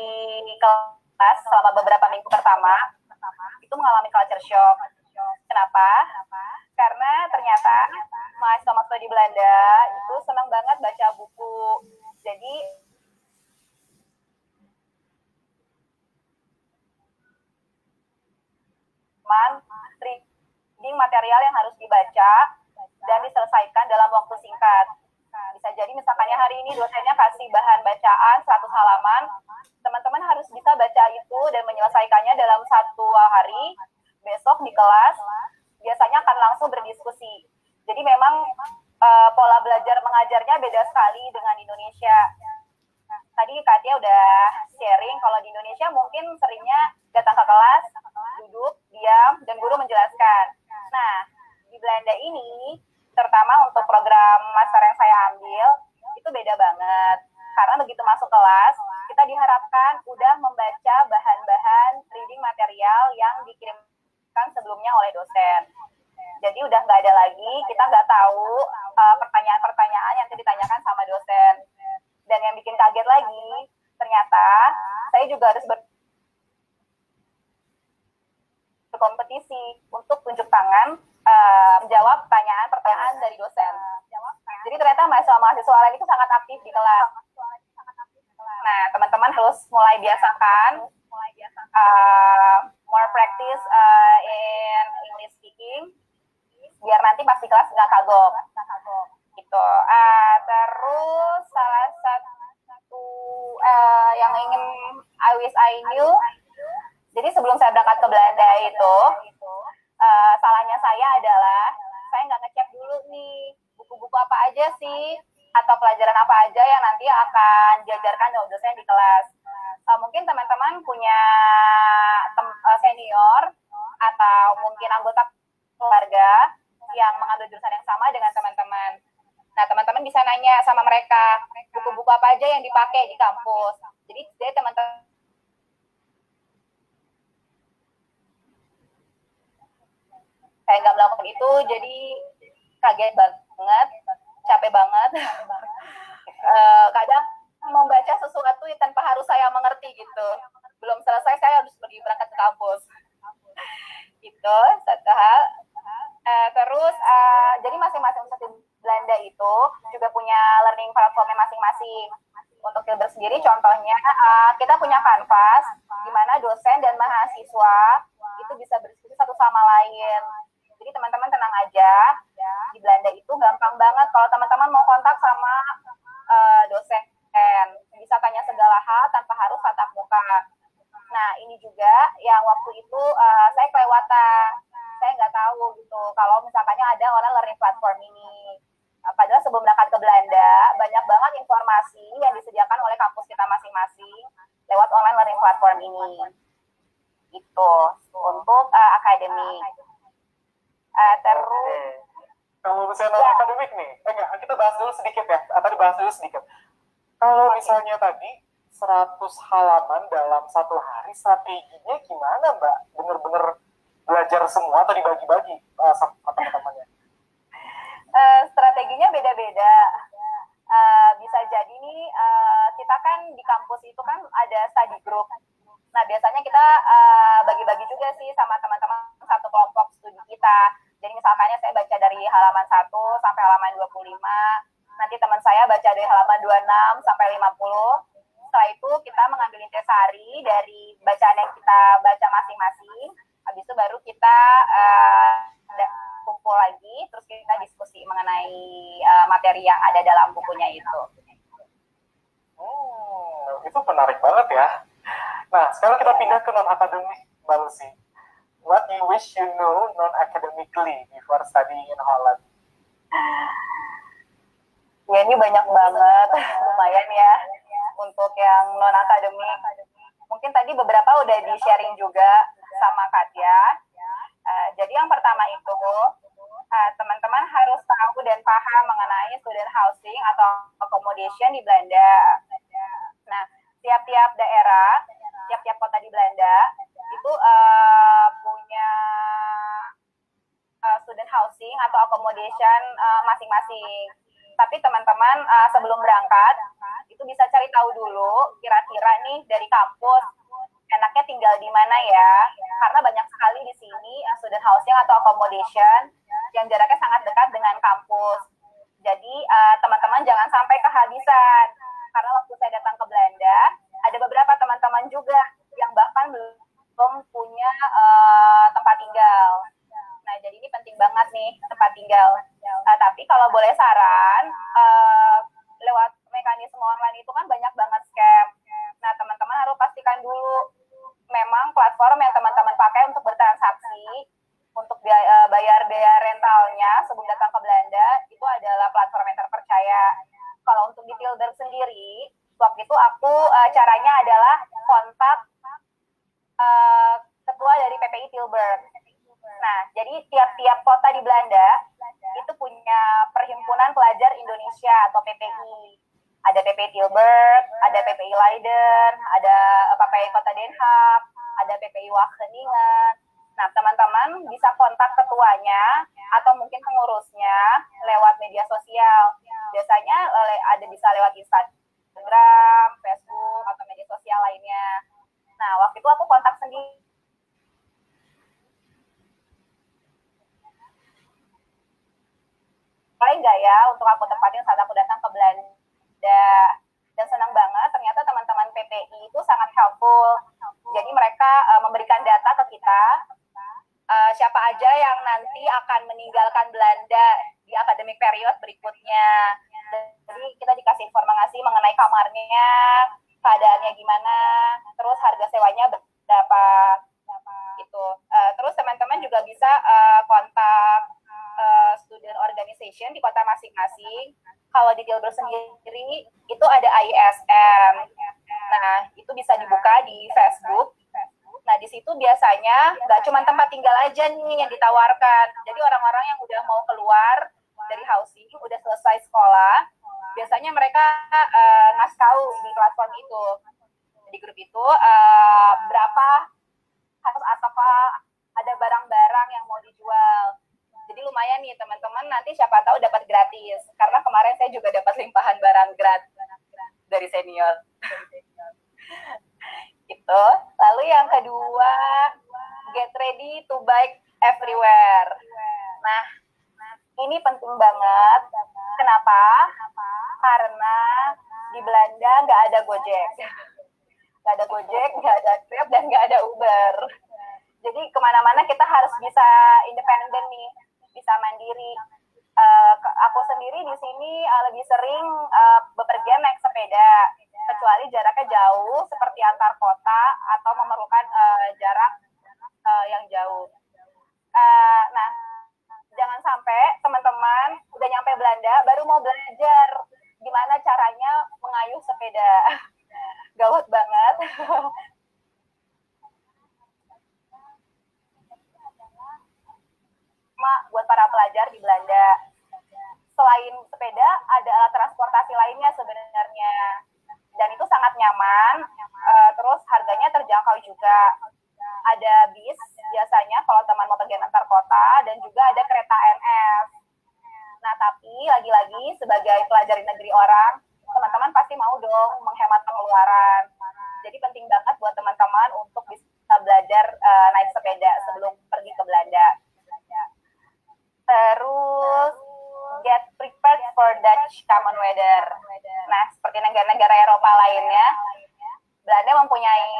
kelas selama beberapa minggu pertama, itu mengalami culture shock. Kenapa? Karena ternyata mahasiswa-mahasiswa di Belanda itu senang banget baca buku. Jadi reading material yang harus dibaca dan diselesaikan dalam waktu singkat. Bisa jadi misalkannya hari ini dosennya kasih bahan bacaan seratus halaman, teman-teman harus bisa baca itu dan menyelesaikannya dalam satu hari. Besok di kelas biasanya akan langsung berdiskusi. Jadi memang uh, pola belajar mengajarnya beda sekali dengan Indonesia. Nah, tadi Katya udah sharing kalau di Indonesia mungkin seringnya datang ke kelas, duduk, diam, dan guru menjelaskan. Nah, di Belanda ini, terutama untuk program master yang saya ambil, itu beda banget. Karena begitu masuk kelas, kita diharapkan udah membaca bahan-bahan reading material yang dikirimkan sebelumnya oleh dosen. Jadi udah nggak ada lagi, kita nggak tahu uh, pertanyaan-pertanyaan yang ditanyakan sama dosen. lagi, ternyata saya juga harus berkompetisi untuk tunjuk tangan uh, menjawab pertanyaan-pertanyaan dari dosen. Jadi ternyata mahasiswa-mahasiswa lain itu sangat aktif di kelas. Nah, teman-teman harus mulai biasakan, uh, more practice uh, in English speaking, biar nanti pas di kelas nggak kagok. Gitu. Uh, terus salah satu uh, yang ingin I wish I knew, jadi sebelum saya berangkat ke Belanda itu, uh, salahnya saya adalah saya nggak ngecek dulu nih buku-buku apa aja sih atau pelajaran apa aja yang nanti akan diajarkan oleh dosen di kelas. Uh, mungkin teman-teman punya tem senior atau mungkin anggota keluarga yang mengambil jurusan yang sama dengan teman-teman. Nah, teman-teman bisa nanya sama mereka buku-buku apa aja yang dipakai di kampus. Jadi, jadi teman-teman saya nggak melakukan itu, jadi kaget banget, capek banget. uh, kadang membaca sesuatu tanpa harus saya mengerti gitu. Belum selesai, saya harus pergi berangkat ke kampus. Gitu, satu hal. Uh, terus, uh, jadi masing-masing universitas Belanda itu juga punya learning platformnya masing-masing. Untuk Tilburg sendiri, contohnya uh, kita punya kanvas, di mana dosen dan mahasiswa itu bisa berdiskusi satu sama lain. Jadi teman-teman tenang aja, di Belanda itu gampang banget kalau teman-teman mau kontak sama uh, dosen, bisa tanya segala hal tanpa harus tatap muka. Nah, ini juga yang waktu itu uh, saya kelewatan. Saya nggak tahu gitu kalau misalkannya ada online learning platform ini. Padahal sebelum berangkat ke Belanda, banyak banget informasi yang disediakan oleh kampus kita masing-masing lewat online learning platform ini. Itu untuk uh, akademi. Uh, terus kalau misalnya ya. Akademik nih, eh, enggak, kita bahas dulu sedikit ya. Tadi bahas dulu sedikit. Kalau misalnya tadi seratus halaman dalam satu hari, strateginya gimana, Mbak? Bener-bener belajar semua atau dibagi-bagi uh, sama teman-temannya? Uh, strateginya beda-beda. Uh, bisa jadi nih, uh, kita kan di kampus itu kan ada study group. Nah, biasanya kita bagi-bagi uh, juga sih sama teman-teman satu kelompok studi kita. Jadi misalkannya saya baca dari halaman satu sampai halaman dua puluh lima, nanti teman saya baca dari halaman dua puluh enam sampai lima puluh. Setelah itu kita mengambil intisari dari bacaan yang kita baca masing-masing. Habis itu baru kita uh, kumpul lagi, terus kita diskusi mengenai uh, materi yang ada dalam bukunya itu. Hmm, itu menarik banget ya. Nah, sekarang kita pindah ke non-akademik, Mbak Lucy. What you wish you know non-academically before studying in Holland? Ya, ini banyak banget. Lumayan ya, untuk yang non-akademik. Mungkin tadi beberapa udah di-sharing juga sama Katya. Uh, jadi yang pertama itu, teman-teman uh, harus tahu dan paham mengenai student housing atau accommodation di Belanda. Nah, tiap-tiap daerah, tiap-tiap kota di Belanda, itu uh, punya uh, student housing atau accommodation masing-masing. Uh, Tapi teman-teman uh, sebelum berangkat, itu bisa cari tahu dulu kira-kira nih dari kampus, enaknya tinggal di mana ya, karena banyak sekali di sini uh, student housing atau accommodation yang jaraknya sangat dekat dengan kampus. Jadi teman-teman uh, jangan sampai kehabisan, karena waktu saya datang ke Belanda, ada beberapa teman-teman juga yang bahkan belum punya uh, tempat tinggal. Nah, jadi ini penting banget nih tempat tinggal. Uh, tapi kalau boleh saran, uh, lewat mekanisme online itu kan banyak banget scam. Nah, teman-teman harus pastikan dulu memang platform yang teman-teman pakai untuk bertransaksi, untuk bayar biaya rentalnya sebelum datang ke Belanda, itu adalah platform yang terpercaya. Kalau untuk di Tilburg sendiri, waktu itu aku uh, caranya adalah kontak uh, ketua dari P P I Tilburg. Nah, jadi tiap-tiap kota di Belanda itu punya perhimpunan pelajar Indonesia atau P P I. Ada P P I Tilburg, ada P P I Leiden, ada P P I Kota Den Haag, ada P P I Wageningen. Nah, teman-teman bisa kontak ketuanya atau mungkin pengurusnya lewat media sosial. Biasanya ada bisa lewat Instagram, Facebook, untuk aku tempatin saat aku datang ke Belanda. Dan senang banget, ternyata teman-teman P P I itu sangat helpful. Jadi mereka uh, memberikan data ke kita, uh, siapa aja yang nanti akan meninggalkan Belanda di academic period berikutnya. Jadi kita dikasih informasi mengenai kamarnya, keadaannya gimana, terus harga sewanya berapa, gitu. Uh, terus teman-teman juga bisa uh, kontak Uh, student organization di kota masing-masing. Kalau di Tilburg sendiri itu ada I S M. Nah, itu bisa dibuka di Facebook. Nah, di situ biasanya nggak cuma tempat tinggal aja nih yang ditawarkan. Jadi orang-orang yang udah mau keluar dari housing, udah selesai sekolah, biasanya mereka uh, ngasih tahu di platform itu, di grup itu uh, berapa atau apa ada barang-barang yang mau dijual. Jadi lumayan nih teman-teman, nanti siapa tahu dapat gratis. Karena kemarin saya juga dapat limpahan barang gratis dari senior. Gitu. Lalu yang kedua, get ready to bike everywhere. Nah, ini penting banget. Kenapa? Karena di Belanda nggak ada Gojek. Nggak ada Gojek, nggak ada Grab, dan nggak ada Uber. Jadi kemana-mana kita harus bisa independen nih, bisa mandiri. Uh, aku sendiri di sini uh, lebih sering uh, bepergian naik sepeda, kecuali jaraknya jauh seperti antar kota atau memerlukan uh, jarak uh, yang jauh. Uh, nah, jangan sampai teman-teman udah nyampe Belanda baru mau belajar gimana caranya mengayuh sepeda. Gawat banget. Buat para pelajar di Belanda. Selain sepeda, ada alat transportasi lainnya sebenarnya. Dan itu sangat nyaman, uh, terus harganya terjangkau juga. Ada bis biasanya kalau teman mau pergi antar kota, dan juga ada kereta N S. Nah, tapi lagi-lagi sebagai pelajar di negeri orang, teman-teman pasti mau dong menghemat pengeluaran. Jadi penting banget buat teman-teman untuk bisa belajar uh, naik sepeda sebelum pergi ke Belanda. Terus, get prepared for Dutch common weather. Nah, seperti negara-negara Eropa lainnya, Belanda mempunyai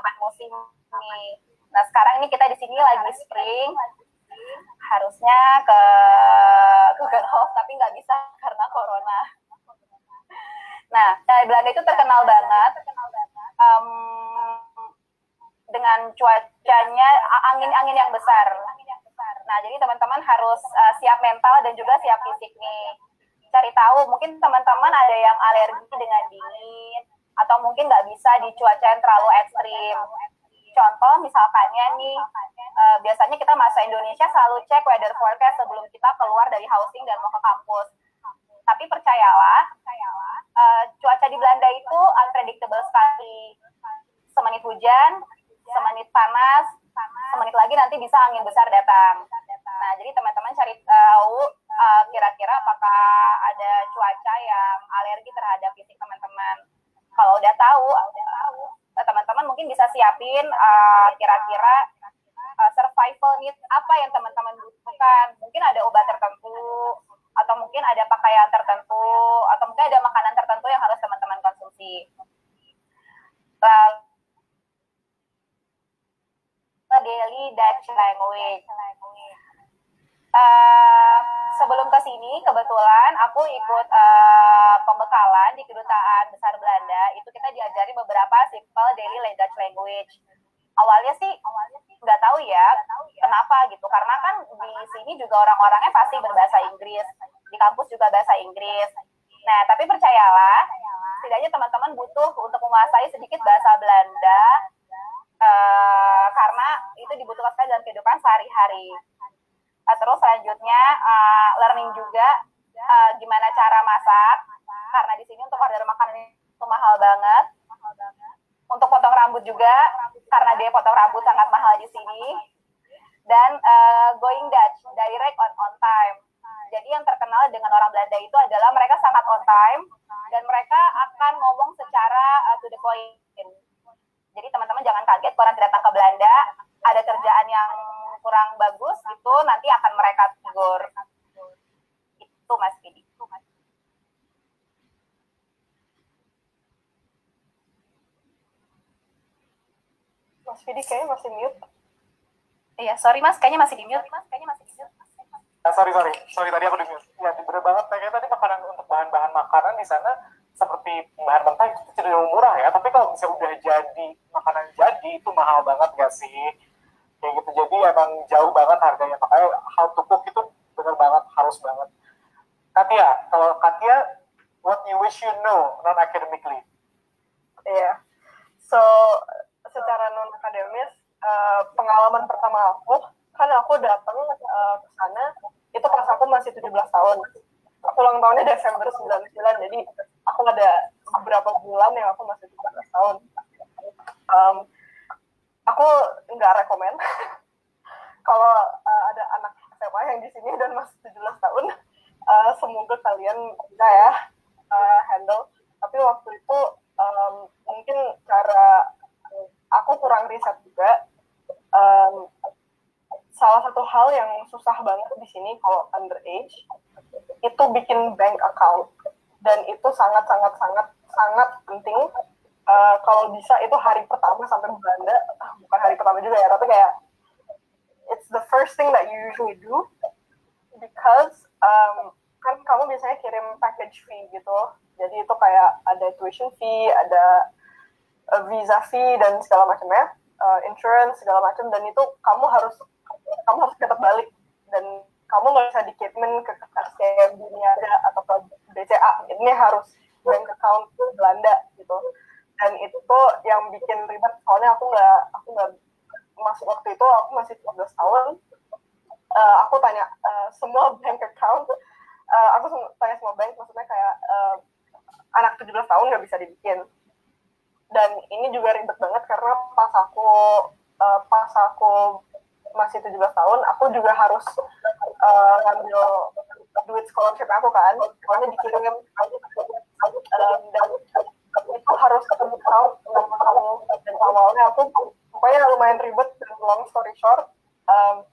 empat musim nih. Nah, sekarang ini kita di sini lagi spring, harusnya ke Guggenhof, tapi nggak bisa karena corona. Nah, Belanda itu terkenal banget um, dengan cuacanya, angin-angin yang besar. Nah, jadi teman-teman harus uh, siap mental dan juga siap fisik nih. Cari tahu, mungkin teman-teman ada yang alergi dengan dingin, atau mungkin nggak bisa di cuaca yang terlalu ekstrim. Contoh misalkannya nih, uh, biasanya kita masa Indonesia selalu cek weather forecast sebelum kita keluar dari housing dan mau ke kampus. Tapi percayalah, uh, cuaca di Belanda itu unpredictable sekali. Semenit hujan, semenit panas, semenit lagi nanti bisa angin besar datang. Nah, jadi teman-teman cari tahu uh, kira-kira apakah ada cuaca yang alergi terhadap fisik teman-teman. Kalau udah tahu, teman-teman mungkin bisa siapin uh, kira-kira uh, survival needs apa yang teman-teman butuhkan. Mungkin ada obat tertentu, atau mungkin ada pakaian tertentu, atau mungkin ada makanan tertentu yang harus teman-teman konsumsi. Lalu, daily Dutch language. Uh, sebelum ke sini, kebetulan aku ikut uh, pembekalan di Kedutaan Besar Belanda. Itu kita diajari beberapa simple daily Dutch language. Awalnya sih nggak tahu ya kenapa gitu, karena kan di sini juga orang-orangnya pasti berbahasa Inggris, di kampus juga bahasa Inggris. Nah, tapi percayalah, setidaknya teman-teman butuh untuk menguasai sedikit bahasa Belanda. Uh, karena itu dibutuhkan sekali dalam kehidupan sehari-hari. Uh, terus selanjutnya uh, learning juga uh, gimana cara masak, karena di sini untuk order makanan itu mahal banget. Untuk potong rambut juga, karena dia potong rambut sangat mahal di sini. Dan uh, going Dutch, direct on on time. Jadi yang terkenal dengan orang Belanda itu adalah mereka sangat on time dan mereka akan ngomong secara uh, to the point. Jadi teman-teman jangan kaget kalau nanti datang ke Belanda, ada kerjaan yang kurang bagus, itu nanti akan mereka tegur. Itu Mas Pidi. Itu. Mas Pidi kayaknya masih mute. Iya, sorry Mas, kayaknya masih di mute. Sorry, mas, kayaknya masih di mute. Nah, sorry, sorry, sorry tadi aku di mute. Ya, bener banget. Kayaknya tadi makanan untuk bahan-bahan makanan di sana seperti bahan mentah itu cenderung murah ya. Tapi kalau misalnya udah jadi makanan jadi itu mahal banget nggak sih? Kayak gitu. Jadi emang jauh banget harganya. Makanya how to cook itu bener banget, harus banget. Katya, kalau Katya, what you wish you know non-academically? Yeah. So, secara non-akademis, uh, pengalaman pertama aku, kan aku datang uh, ke sana, itu pas aku masih tujuh belas tahun. Aku ulang tahunnya Desember sembilan puluh sembilan, jadi aku ada beberapa bulan yang aku masih tujuh belas tahun. Um, aku nggak rekomend kalau uh, ada anak S M A yang di sini dan masih tujuh belas tahun. Uh, semoga kalian bisa ya uh, handle, tapi waktu itu um, mungkin cara aku kurang riset juga. Um, salah satu hal yang susah banget di sini kalau underage itu bikin bank account, dan itu sangat sangat sangat sangat penting. Uh, kalau bisa itu hari pertama sampai Belanda, bukan hari pertama juga ya, tapi kayak it's the first thing that you usually do. Because um, kan kamu biasanya kirim package fee gitu, jadi itu kayak ada tuition fee, ada visa fee dan segala macamnya, uh, insurance segala macam, dan itu kamu harus kamu harus tetap balik, dan kamu nggak bisa dikirimin ke K C M Buniada atau ke B C A, ini harus bank account Belanda gitu, dan itu tuh yang bikin ribet. Soalnya aku nggak aku nggak masuk waktu itu, aku masih tujuh belas tahun. Uh, aku tanya uh, semua bank account, uh, aku tanya semua bank, maksudnya kayak uh, anak tujuh belas tahun nggak bisa dibikin. Dan ini juga ribet banget karena pas aku uh, pas aku masih tujuh belas tahun, aku juga harus uh, ngambil duit scholarship aku kan, soalnya dikirim um, dan itu harus ketemu tahun sama kamu, dan awalnya aku pokoknya lumayan ribet. Dan long story short, um,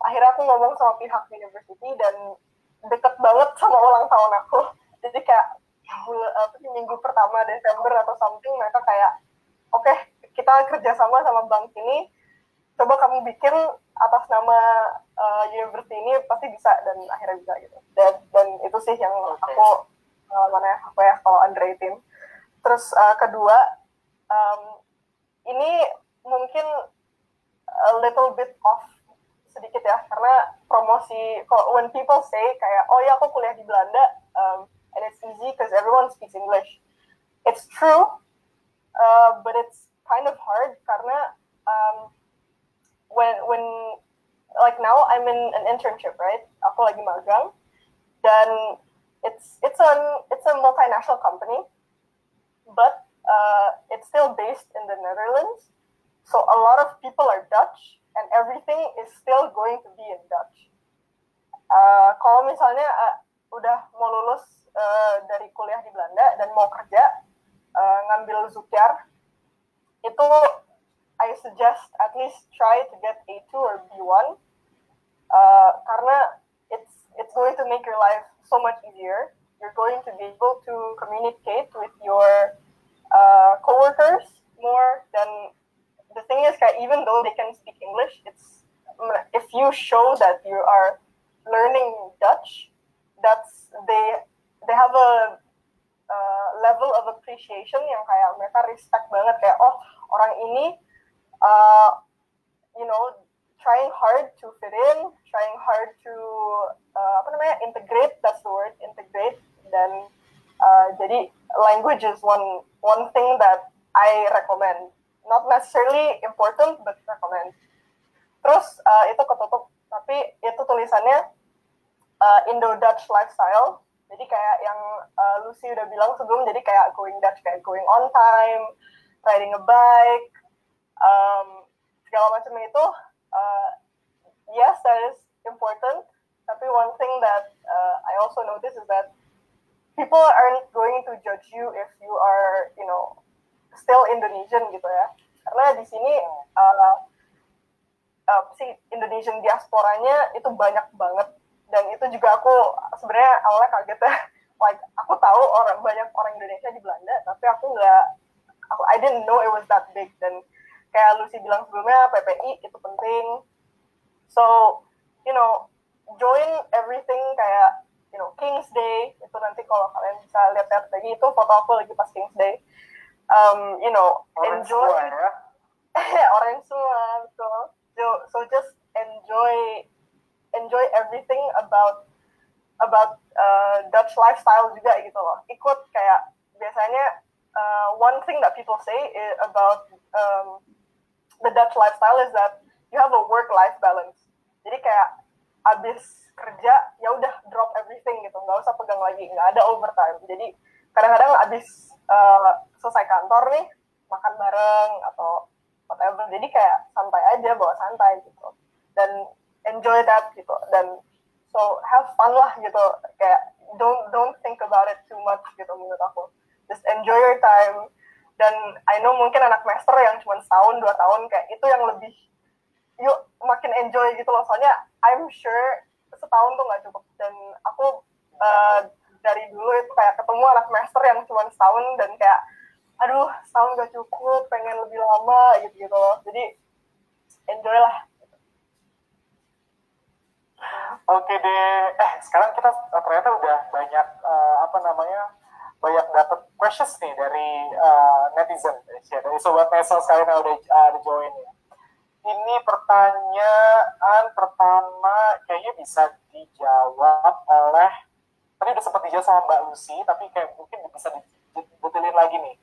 akhirnya aku ngomong sama pihak university dan deket banget sama ulang tahun aku. Jadi kayak minggu pertama Desember atau something, mereka kayak, oke, okay, kita kerjasama sama bank ini, coba kamu bikin atas nama uh, university ini, pasti bisa. Dan akhirnya bisa gitu. Dan, dan itu sih yang okay. aku, uh, mana aku ya, kalau underrated. Terus uh, kedua, um, ini mungkin a little bit off sedikit ya, karena promosi, when people say kayak, oh ya aku kuliah di Belanda, um, and it's easy because everyone speaks English. It's true, uh, but it's kind of hard karena um, when when like now I'm in an internship, right? Aku lagi magang, dan it's it's an it's a multinational company, but uh, it's still based in the Netherlands, so a lot of people are Dutch. And everything is still going to be in Dutch. Uh, kalau misalnya uh, udah mau lulus uh, dari kuliah di Belanda dan mau kerja, uh, ngambil Zukiar, itu I suggest at least try to get A two or B one, uh, karena it's it's going to make your life so much easier. You're going to be able to communicate with your uh, coworkers more than. The thing is, even though they can speak English, it's if you show that you are learning Dutch, that's they they have a uh, level of appreciation yang kayak mereka respect banget, kayak oh orang ini, uh, you know, trying hard to fit in, trying hard to uh, apa namanya integrate. That's the word, integrate. Dan uh, jadi language is one one thing that I recommend. Not necessarily important, but recommend. Terus uh, itu ketutup, tapi itu tulisannya uh, Indo-Dutch lifestyle. Jadi kayak yang uh, Lucy udah bilang sebelum, jadi kayak going Dutch, kayak going on time, riding a bike, um, segala macam itu. Uh, yes, that is important. Tapi one thing that uh, I also notice is that people aren't going to judge you if you are, you know, still Indonesian gitu ya, karena di sini uh, uh, si Indonesian diasporanya itu banyak banget, dan itu juga aku sebenarnya awalnya kaget ya, like aku tahu orang banyak orang Indonesia di Belanda, tapi aku nggak, I didn't know it was that big. Dan kayak Lucy bilang sebelumnya, P P I itu penting. So, you know, join everything kayak, you know, King's Day, itu nanti kalau kalian bisa lihat-lihat lagi, itu foto aku lagi pas King's Day. Um, you know, Orange enjoy. Ya? Orange Tulip, betul. So, so just enjoy enjoy everything about about uh, Dutch lifestyle juga gitu loh. Ikut kayak biasanya uh, one thing that people say is about um, the Dutch lifestyle is that you have a work-life balance. Jadi kayak abis kerja ya udah drop everything gitu, nggak usah pegang lagi, nggak ada overtime. Jadi kadang-kadang abis uh, selesai kantor nih makan bareng atau whatever, jadi kayak santai aja, bawa santai gitu, dan enjoy that gitu, dan so have fun lah gitu, kayak don't don't think about it too much gitu menurut aku, just enjoy your time. Dan I know mungkin anak master yang cuma setahun dua tahun kayak itu yang lebih yuk makin enjoy gitu loh, soalnya I'm sure setahun tuh nggak cukup. Dan aku uh, dari dulu itu kayak ketemu anak master yang cuma setahun dan kayak aduh setahun nggak cukup, pengen lebih lama gitu gitu loh. Jadi enjoy lah. Oke deh, eh sekarang kita ternyata udah banyak uh, apa namanya banyak dapat questions nih dari uh, netizen, dari sobat Neso sekalian yang udah uh, join ya. Ini pertanyaan pertama kayaknya bisa dijawab oleh, tadi udah sempat dijawab sama Mbak Lucy, tapi kayak mungkin bisa dibetulin lagi nih,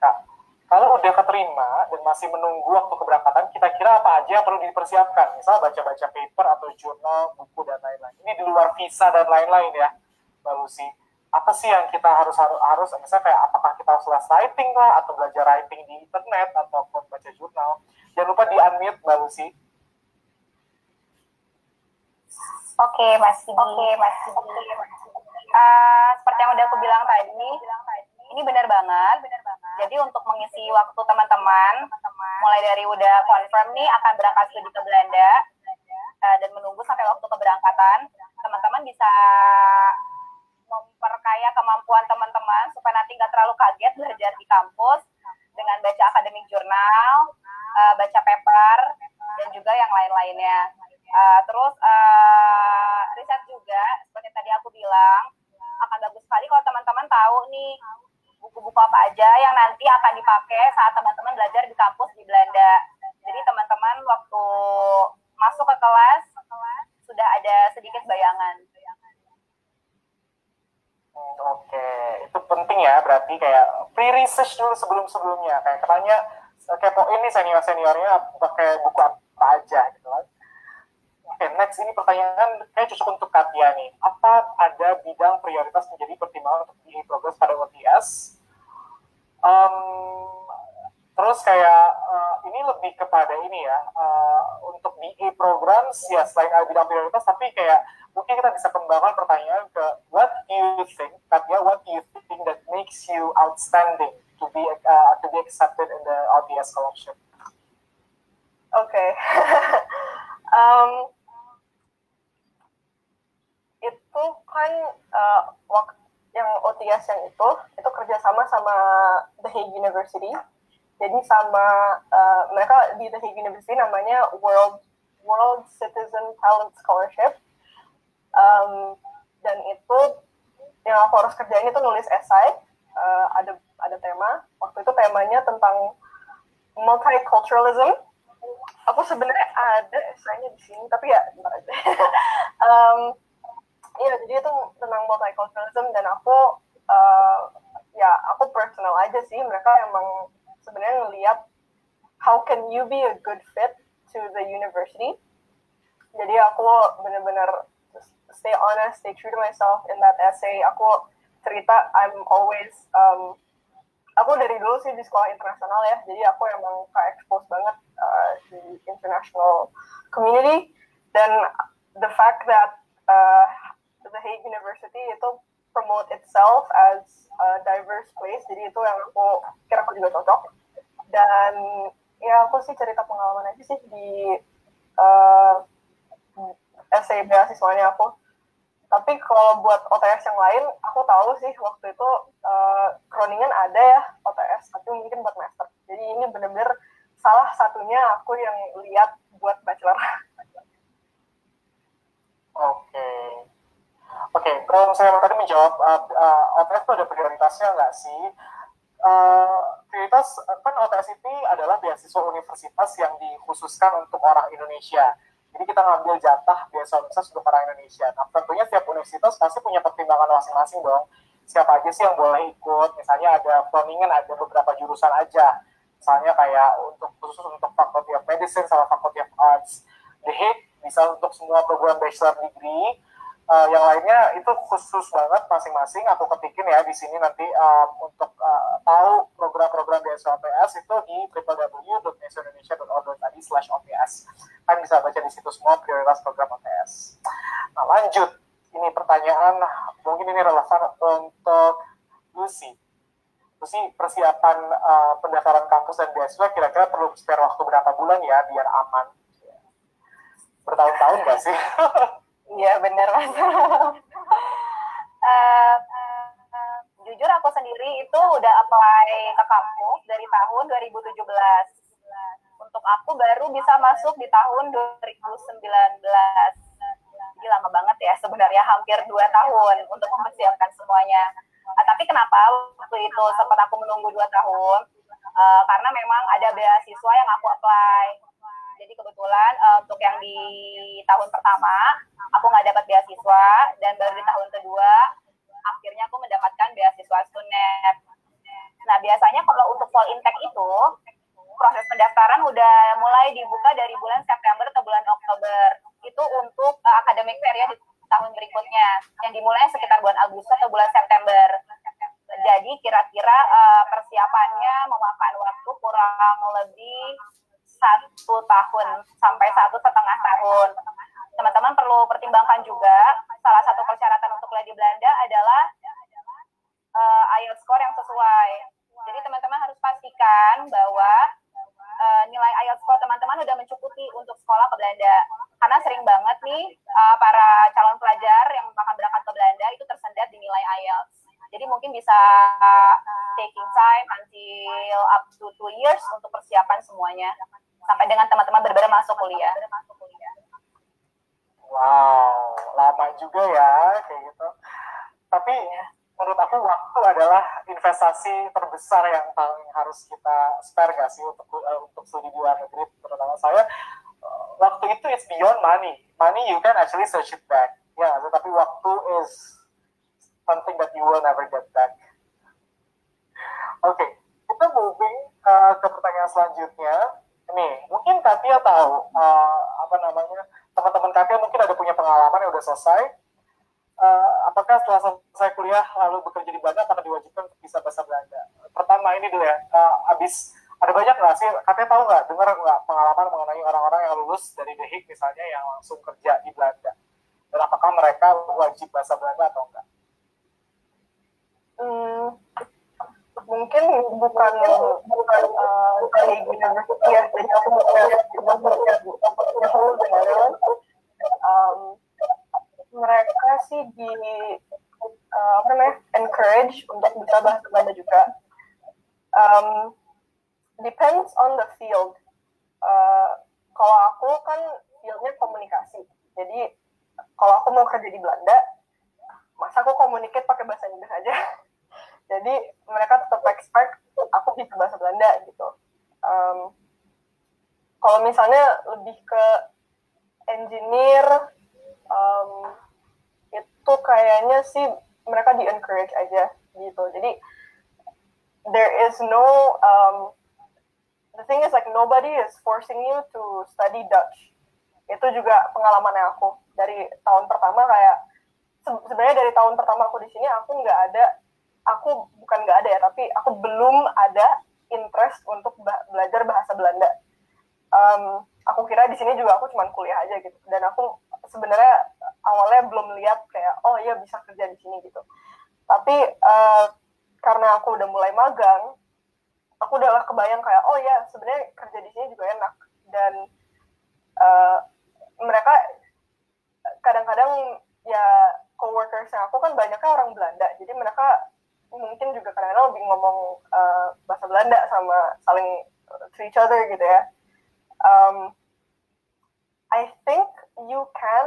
Kak. Kalau udah keterima dan masih menunggu waktu keberangkatan, kira-kira apa aja yang perlu dipersiapkan? Misal baca-baca paper atau jurnal, buku, dan lain-lain. Ini di luar visa dan lain-lain ya, Mbak Lucy. Apa sih yang kita harus harus harus misalnya kayak apakah kita harus les writing lah atau belajar writing di internet ataupun baca jurnal? Jangan lupa di unmute Mbak Lucy. Oke Mas Pidi. Oke Mas Pidi. Uh, seperti yang udah aku bilang tadi, ini benar banget. Benar banget. Jadi untuk mengisi waktu teman-teman, mulai dari udah confirm nih akan berangkat studi ke Belanda uh, dan menunggu sampai waktu keberangkatan, teman-teman bisa memperkaya kemampuan teman-teman supaya nanti nggak terlalu kaget belajar di kampus dengan baca akademik jurnal, uh, baca paper, dan juga yang lain-lainnya. Uh, terus uh, riset juga, seperti tadi aku bilang, akan bagus sekali kalau teman-teman tahu nih buku-buku apa aja yang nanti akan dipakai saat teman-teman belajar di kampus di Belanda. Jadi teman-teman waktu masuk ke kelas sudah ada sedikit bayangan. Oke, okay. Itu penting ya, berarti kayak pre-research dulu sebelum-sebelumnya, kayak katanya kepoin nih senior-seniornya pakai buku apa aja gitu kan. Oke, okay, next ini pertanyaan kayak cocok untuk Katya nih, apa ada bidang prioritas menjadi pertimbangan untuk di progres pada O T S? Um, Terus kayak uh, ini lebih kepada ini ya, uh, untuk D E program ya selain bidang prioritas, tapi kayak mungkin kita bisa kembangkan pertanyaan ke what do you think, Katya, what do you think that makes you outstanding to be uh, to be accepted in the O D S scholarship? Oke, okay. um, itu kan uh, waktu yang O T S yang itu itu kerjasama sama The Hague University. Jadi sama uh, mereka di The Hague University namanya World World Citizen Talent Scholarship, um, dan itu yang aku harus kerjain itu nulis esai, uh, ada ada tema, waktu itu temanya tentang multiculturalism. Aku sebenarnya ada esainya di sini tapi ya bentar aja. um, ya jadi itu tentang multiculturalism dan aku uh, ya aku personal aja sih, mereka emang sebenarnya ngeliat how can you be a good fit to the university. Jadi aku benar-benar stay honest, stay true to myself in that essay. Aku cerita I'm always um, aku dari dulu sih di sekolah internasional ya, jadi aku emang ke-expose banget uh, di international community, dan the fact that uh, The Hague University itu promote itself as a diverse place, jadi itu yang aku kira aku juga cocok. Dan ya aku sih cerita pengalaman aja sih di uh, essay beasiswanya aku. Tapi kalau buat O T S yang lain, aku tahu sih waktu itu uh, Groningen ada ya O T S, tapi mungkin buat master. Jadi ini benar-benar salah satunya aku yang lihat buat bachelor. Oke, okay. oke. Okay. Kalau misalnya tadi menjawab, uh, uh, O T S itu ada prioritasnya nggak sih? Uh, prioritas kan O T S ini adalah beasiswa universitas yang dikhususkan untuk orang Indonesia. Jadi kita ngambil jatah beasiswa universitas untuk orang Indonesia. Nah, tentunya setiap universitas pasti punya pertimbangan masing-masing dong. Siapa aja sih yang boleh ikut? Misalnya ada Groningen, ada beberapa jurusan aja. Misalnya kayak untuk khusus untuk Faculty of Medicine sama Faculty of Arts. The Hague bisa untuk semua program bachelor degree. Uh, yang lainnya itu khusus banget masing-masing. Aku ketikin ya di sini nanti um, untuk uh, tahu program-program beasiswa O T S itu di w w w dot nesoindonesia dot o r dot i d slash O T S. Kan bisa baca di situ semua prioritas program O T S. Nah, lanjut. Ini pertanyaan, mungkin ini relevan untuk Lucy. Lucy, persiapan uh, pendaftaran kampus dan beasiswa kira-kira perlu spare waktu berapa bulan ya biar aman? Bertahun-tahun nggak sih? Iya, benar Mas. uh, uh, jujur aku sendiri itu udah apply ke kampus dari tahun dua ribu tujuh belas. Untuk aku baru bisa masuk di tahun dua ribu sembilan belas. Jadi lama banget ya sebenarnya, hampir dua tahun untuk mempersiapkan semuanya. Uh, tapi kenapa waktu itu sempat aku menunggu dua tahun? Uh, karena memang ada beasiswa yang aku apply. Jadi kebetulan uh, untuk yang di tahun pertama, aku nggak dapat beasiswa. Dan baru di tahun kedua, akhirnya aku mendapatkan beasiswa StuNed. Nah, biasanya kalau untuk full intake itu, proses pendaftaran udah mulai dibuka dari bulan September ke bulan Oktober. Itu untuk uh, academic fair ya di tahun berikutnya, yang dimulai sekitar bulan Agustus atau bulan September. Jadi kira-kira uh, persiapannya memakan waktu kurang lebih satu tahun sampai satu setengah tahun. Teman-teman perlu pertimbangkan juga, salah satu persyaratan untuk kuliah di Belanda adalah uh, I E L T S score yang sesuai. Jadi teman-teman harus pastikan bahwa uh, nilai I E L T S score teman-teman sudah mencukupi untuk sekolah ke Belanda. Karena sering banget nih uh, para calon pelajar yang akan berangkat ke Belanda itu tersendat di nilai I E L T S. Jadi mungkin bisa uh, taking time until up to two years untuk persiapan semuanya. Sampai dengan teman-teman benar-benar masuk kuliah. Wow, lama juga ya kayak gitu. Tapi menurut aku waktu adalah investasi terbesar yang paling harus kita spare nggak sih untuk, uh, untuk studi di luar negeri, terutama saya. Waktu itu is beyond money. Money you can actually search it back. Ya, tetapi waktu is something that you will never get back. Oke, okay, kita moving uh, ke pertanyaan selanjutnya. Nih, mungkin Katya tahu uh, apa namanya, teman-teman Katya mungkin ada punya pengalaman yang udah selesai. Uh, apakah setelah selesai kuliah lalu bekerja di Belanda akan diwajibkan untuk bisa bahasa Belanda? Pertama ini dulu ya, uh, abis ada banyak nggak sih, Katya tahu nggak, dengar nggak pengalaman mengenai orang-orang yang lulus dari The Hague misalnya yang langsung kerja di Belanda? Dan apakah mereka wajib bahasa Belanda atau enggak? Hmm, mungkin bukan bukan dari universitas ya, jadi aku melihat mereka sih di uh, apa namanya encourage untuk bisa bahasa Belanda juga. Um, Depends on the field. Uh, kalau aku kan fieldnya komunikasi. Jadi kalau aku mau kerja di Belanda, masa aku communicate pakai bahasa Inggris aja. Jadi mereka tetap expect aku bisa bahasa Belanda gitu. Um, kalau misalnya lebih ke engineer, um, itu kayaknya sih mereka di encourage aja gitu. Jadi there is no um, the thing is, like, nobody is forcing you to study Dutch. Itu juga pengalaman yang aku dari tahun pertama, kayak se- sebenarnya dari tahun pertama aku di sini aku nggak ada, aku bukan nggak ada ya, tapi aku belum ada interest untuk bah- belajar bahasa Belanda. Um, aku kira di sini juga aku cuma kuliah aja gitu, dan aku sebenarnya awalnya belum lihat kayak oh iya bisa kerja di sini gitu. Tapi uh, karena aku udah mulai magang, aku udah kebayang kayak, oh ya sebenarnya kerja di sini juga enak. Dan uh, mereka kadang-kadang ya co-workersnya aku kan banyaknya orang Belanda. Jadi mereka mungkin juga kadang-kadang lebih ngomong uh, bahasa Belanda sama saling to each other gitu ya. Um, I think you can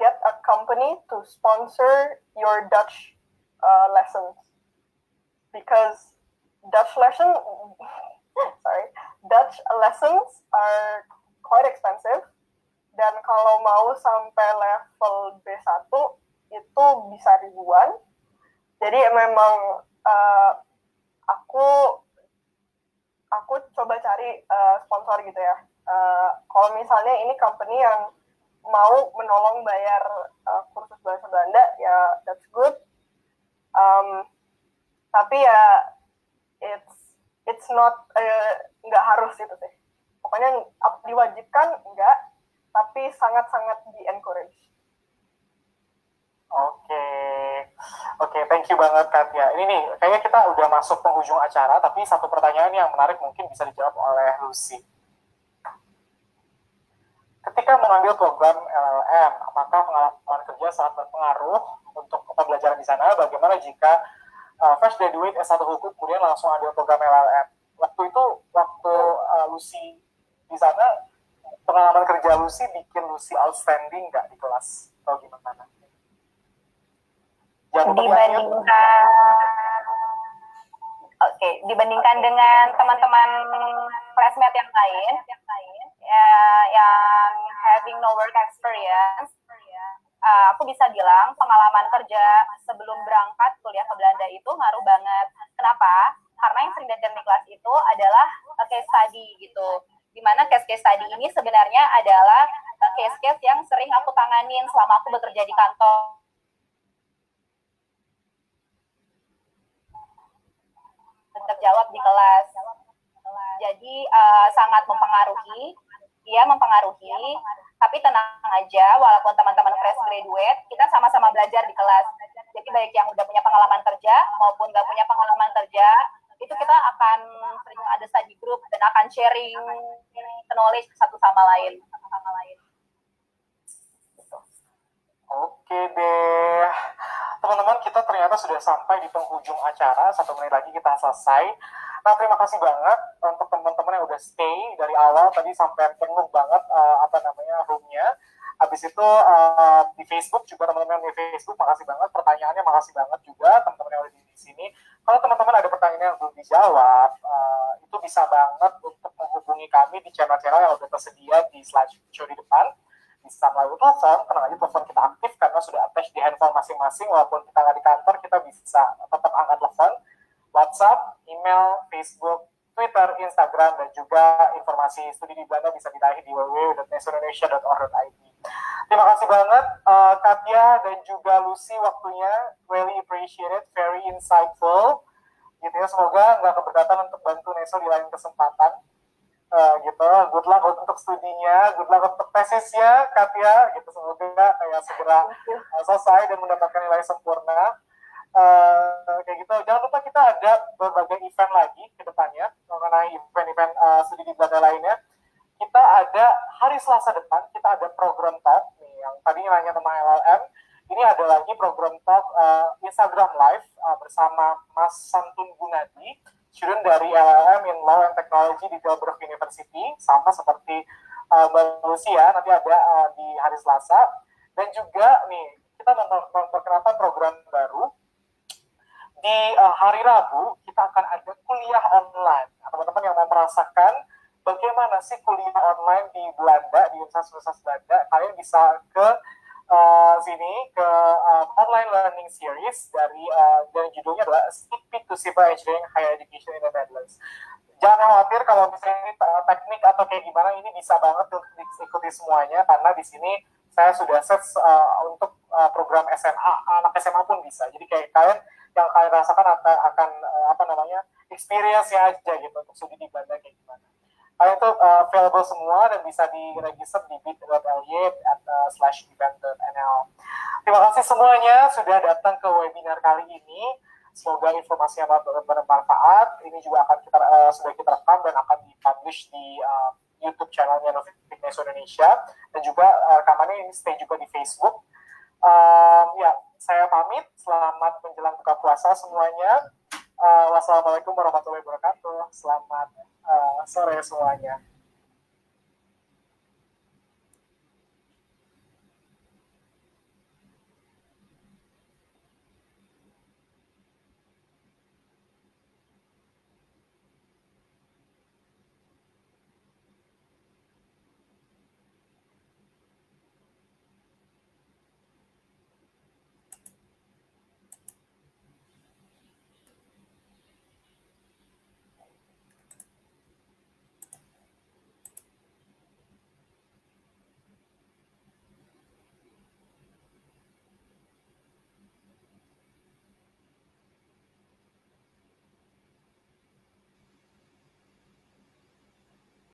get a company to sponsor your Dutch uh, lessons, because Dutch lesson, sorry, Dutch lessons are quite expensive. Dan kalau mau sampai level B satu itu bisa ribuan. Jadi memang uh, aku aku coba cari uh, sponsor gitu ya. Uh, kalau misalnya ini company yang mau menolong bayar uh, kursus bahasa Belanda, ya that's good. Um, tapi ya it's it's not uh, nggak harus itu sih. Pokoknya diwajibkan nggak, tapi sangat-sangat di-encourage. Oke, okay. oke, okay, thank you banget Katya. Ini nih, kayaknya kita udah masuk penghujung acara, tapi satu pertanyaan yang menarik mungkin bisa dijawab oleh Lucy. Ketika mengambil program L L M, apakah pengalaman kerja sangat berpengaruh untuk pembelajaran di sana? Bagaimana jika uh, fresh graduate S satu Hukum kemudian langsung ambil program L L M? Waktu itu, waktu uh, Lucy di sana, pengalaman kerja Lucy bikin Lucy outstanding nggak di kelas atau gimana? Jangan dibandingkan, oke, okay, dibandingkan okay. dengan teman-teman classmate yang lain, ya, yang having no work experience, uh, aku bisa bilang pengalaman kerja sebelum berangkat kuliah ke Belanda itu ngaruh banget. Kenapa? Karena yang sering datang di kelas itu adalah case study gitu. Dimana case-case tadi ini sebenarnya adalah case-case yang sering aku tanganin selama aku bekerja di kantor. Terjawab di kelas. Jadi uh, sangat mempengaruhi, dia mempengaruhi, tapi tenang aja, walaupun teman-teman fresh graduate, kita sama-sama belajar di kelas. Jadi baik yang udah punya pengalaman kerja maupun nggak punya pengalaman kerja, itu kita akan sering ada study group dan akan sharing knowledge satu sama lain. Satu sama lain. Gitu. Oke deh. Teman-teman, kita ternyata sudah sampai di penghujung acara. Satu menit lagi kita selesai. Nah, terima kasih banget untuk teman-teman yang udah stay dari awal tadi sampai penuh banget uh, apa namanya roomnya. Habis itu uh, di Facebook juga teman-teman di Facebook, makasih banget. Pertanyaannya makasih banget juga teman-teman yang udah di sini. Kalau teman-teman ada pertanyaan yang belum dijawab, uh, itu bisa banget untuk menghubungi kami di channel-channel yang sudah tersedia di slideshow di depan. Bisa melalui telepon, tenang aja telepon kita aktif karena sudah attach di handphone masing-masing. Walaupun kita nggak di kantor, kita bisa tetap angkat telepon, WhatsApp, email, Facebook, Twitter, Instagram, dan juga informasi studi di Belanda bisa diraih di w w w dot neso indonesia dot o r dot i d. Terima kasih banget uh, Katya dan juga Lucy waktunya, really appreciate it, very insightful gitu ya. Semoga nggak keberatan untuk bantu Neso di lain kesempatan uh, gitu. Good luck untuk studinya, good luck untuk tesisnya Katya gitu, semoga kayak segera uh, selesai dan mendapatkan nilai sempurna. Uh, kayak gitu, jangan lupa kita ada berbagai event lagi ke depannya mengenai event-event uh, studi di Belanda lainnya. Kita ada hari Selasa depan, kita ada program talk nih, yang tadi nanya tentang L L M, ini ada lagi program talk uh, Instagram live uh, bersama Mas Santun Gunadi, student dari L L M in Law and Technology di Tilburg University, sama seperti uh, Mbak Lucia, nanti ada uh, di hari Selasa. Dan juga nih, kita memperkenalkan program baru di uh, hari Rabu, kita akan ada kuliah online. Teman-teman yang mau merasakan bagaimana sih kuliah online di Belanda, di Universitas Belanda, kalian bisa ke uh, sini, ke uh, online learning series dari uh, dan judulnya adalah Snippet to Civil Engineering Higher Education in the Netherlands. Jangan khawatir kalau misalnya ini teknik atau kayak gimana, ini bisa banget ikuti semuanya, karena di sini saya sudah set uh, untuk uh, program S M A, anak S M A pun bisa. Jadi kayak kalian, yang kalian rasakan akan, akan uh, apa namanya, experience-nya aja gitu, untuk studi di Belanda kayak gimana. Kalian itu uh, available semua dan bisa diregister di bit dot l y slash event dot n l. Terima kasih semuanya sudah datang ke webinar kali ini. Semoga informasinya bermanfaat. Ini juga akan kita uh, sudah kita rekam dan akan dipublish di uh, YouTube channelnya Nuffic Neso Indonesia, dan juga uh, rekamannya ini stay juga di Facebook. Um, ya, saya pamit. Selamat menjelang buka puasa semuanya. Uh, wassalamualaikum warahmatullahi wabarakatuh. Selamat uh, sore semuanya.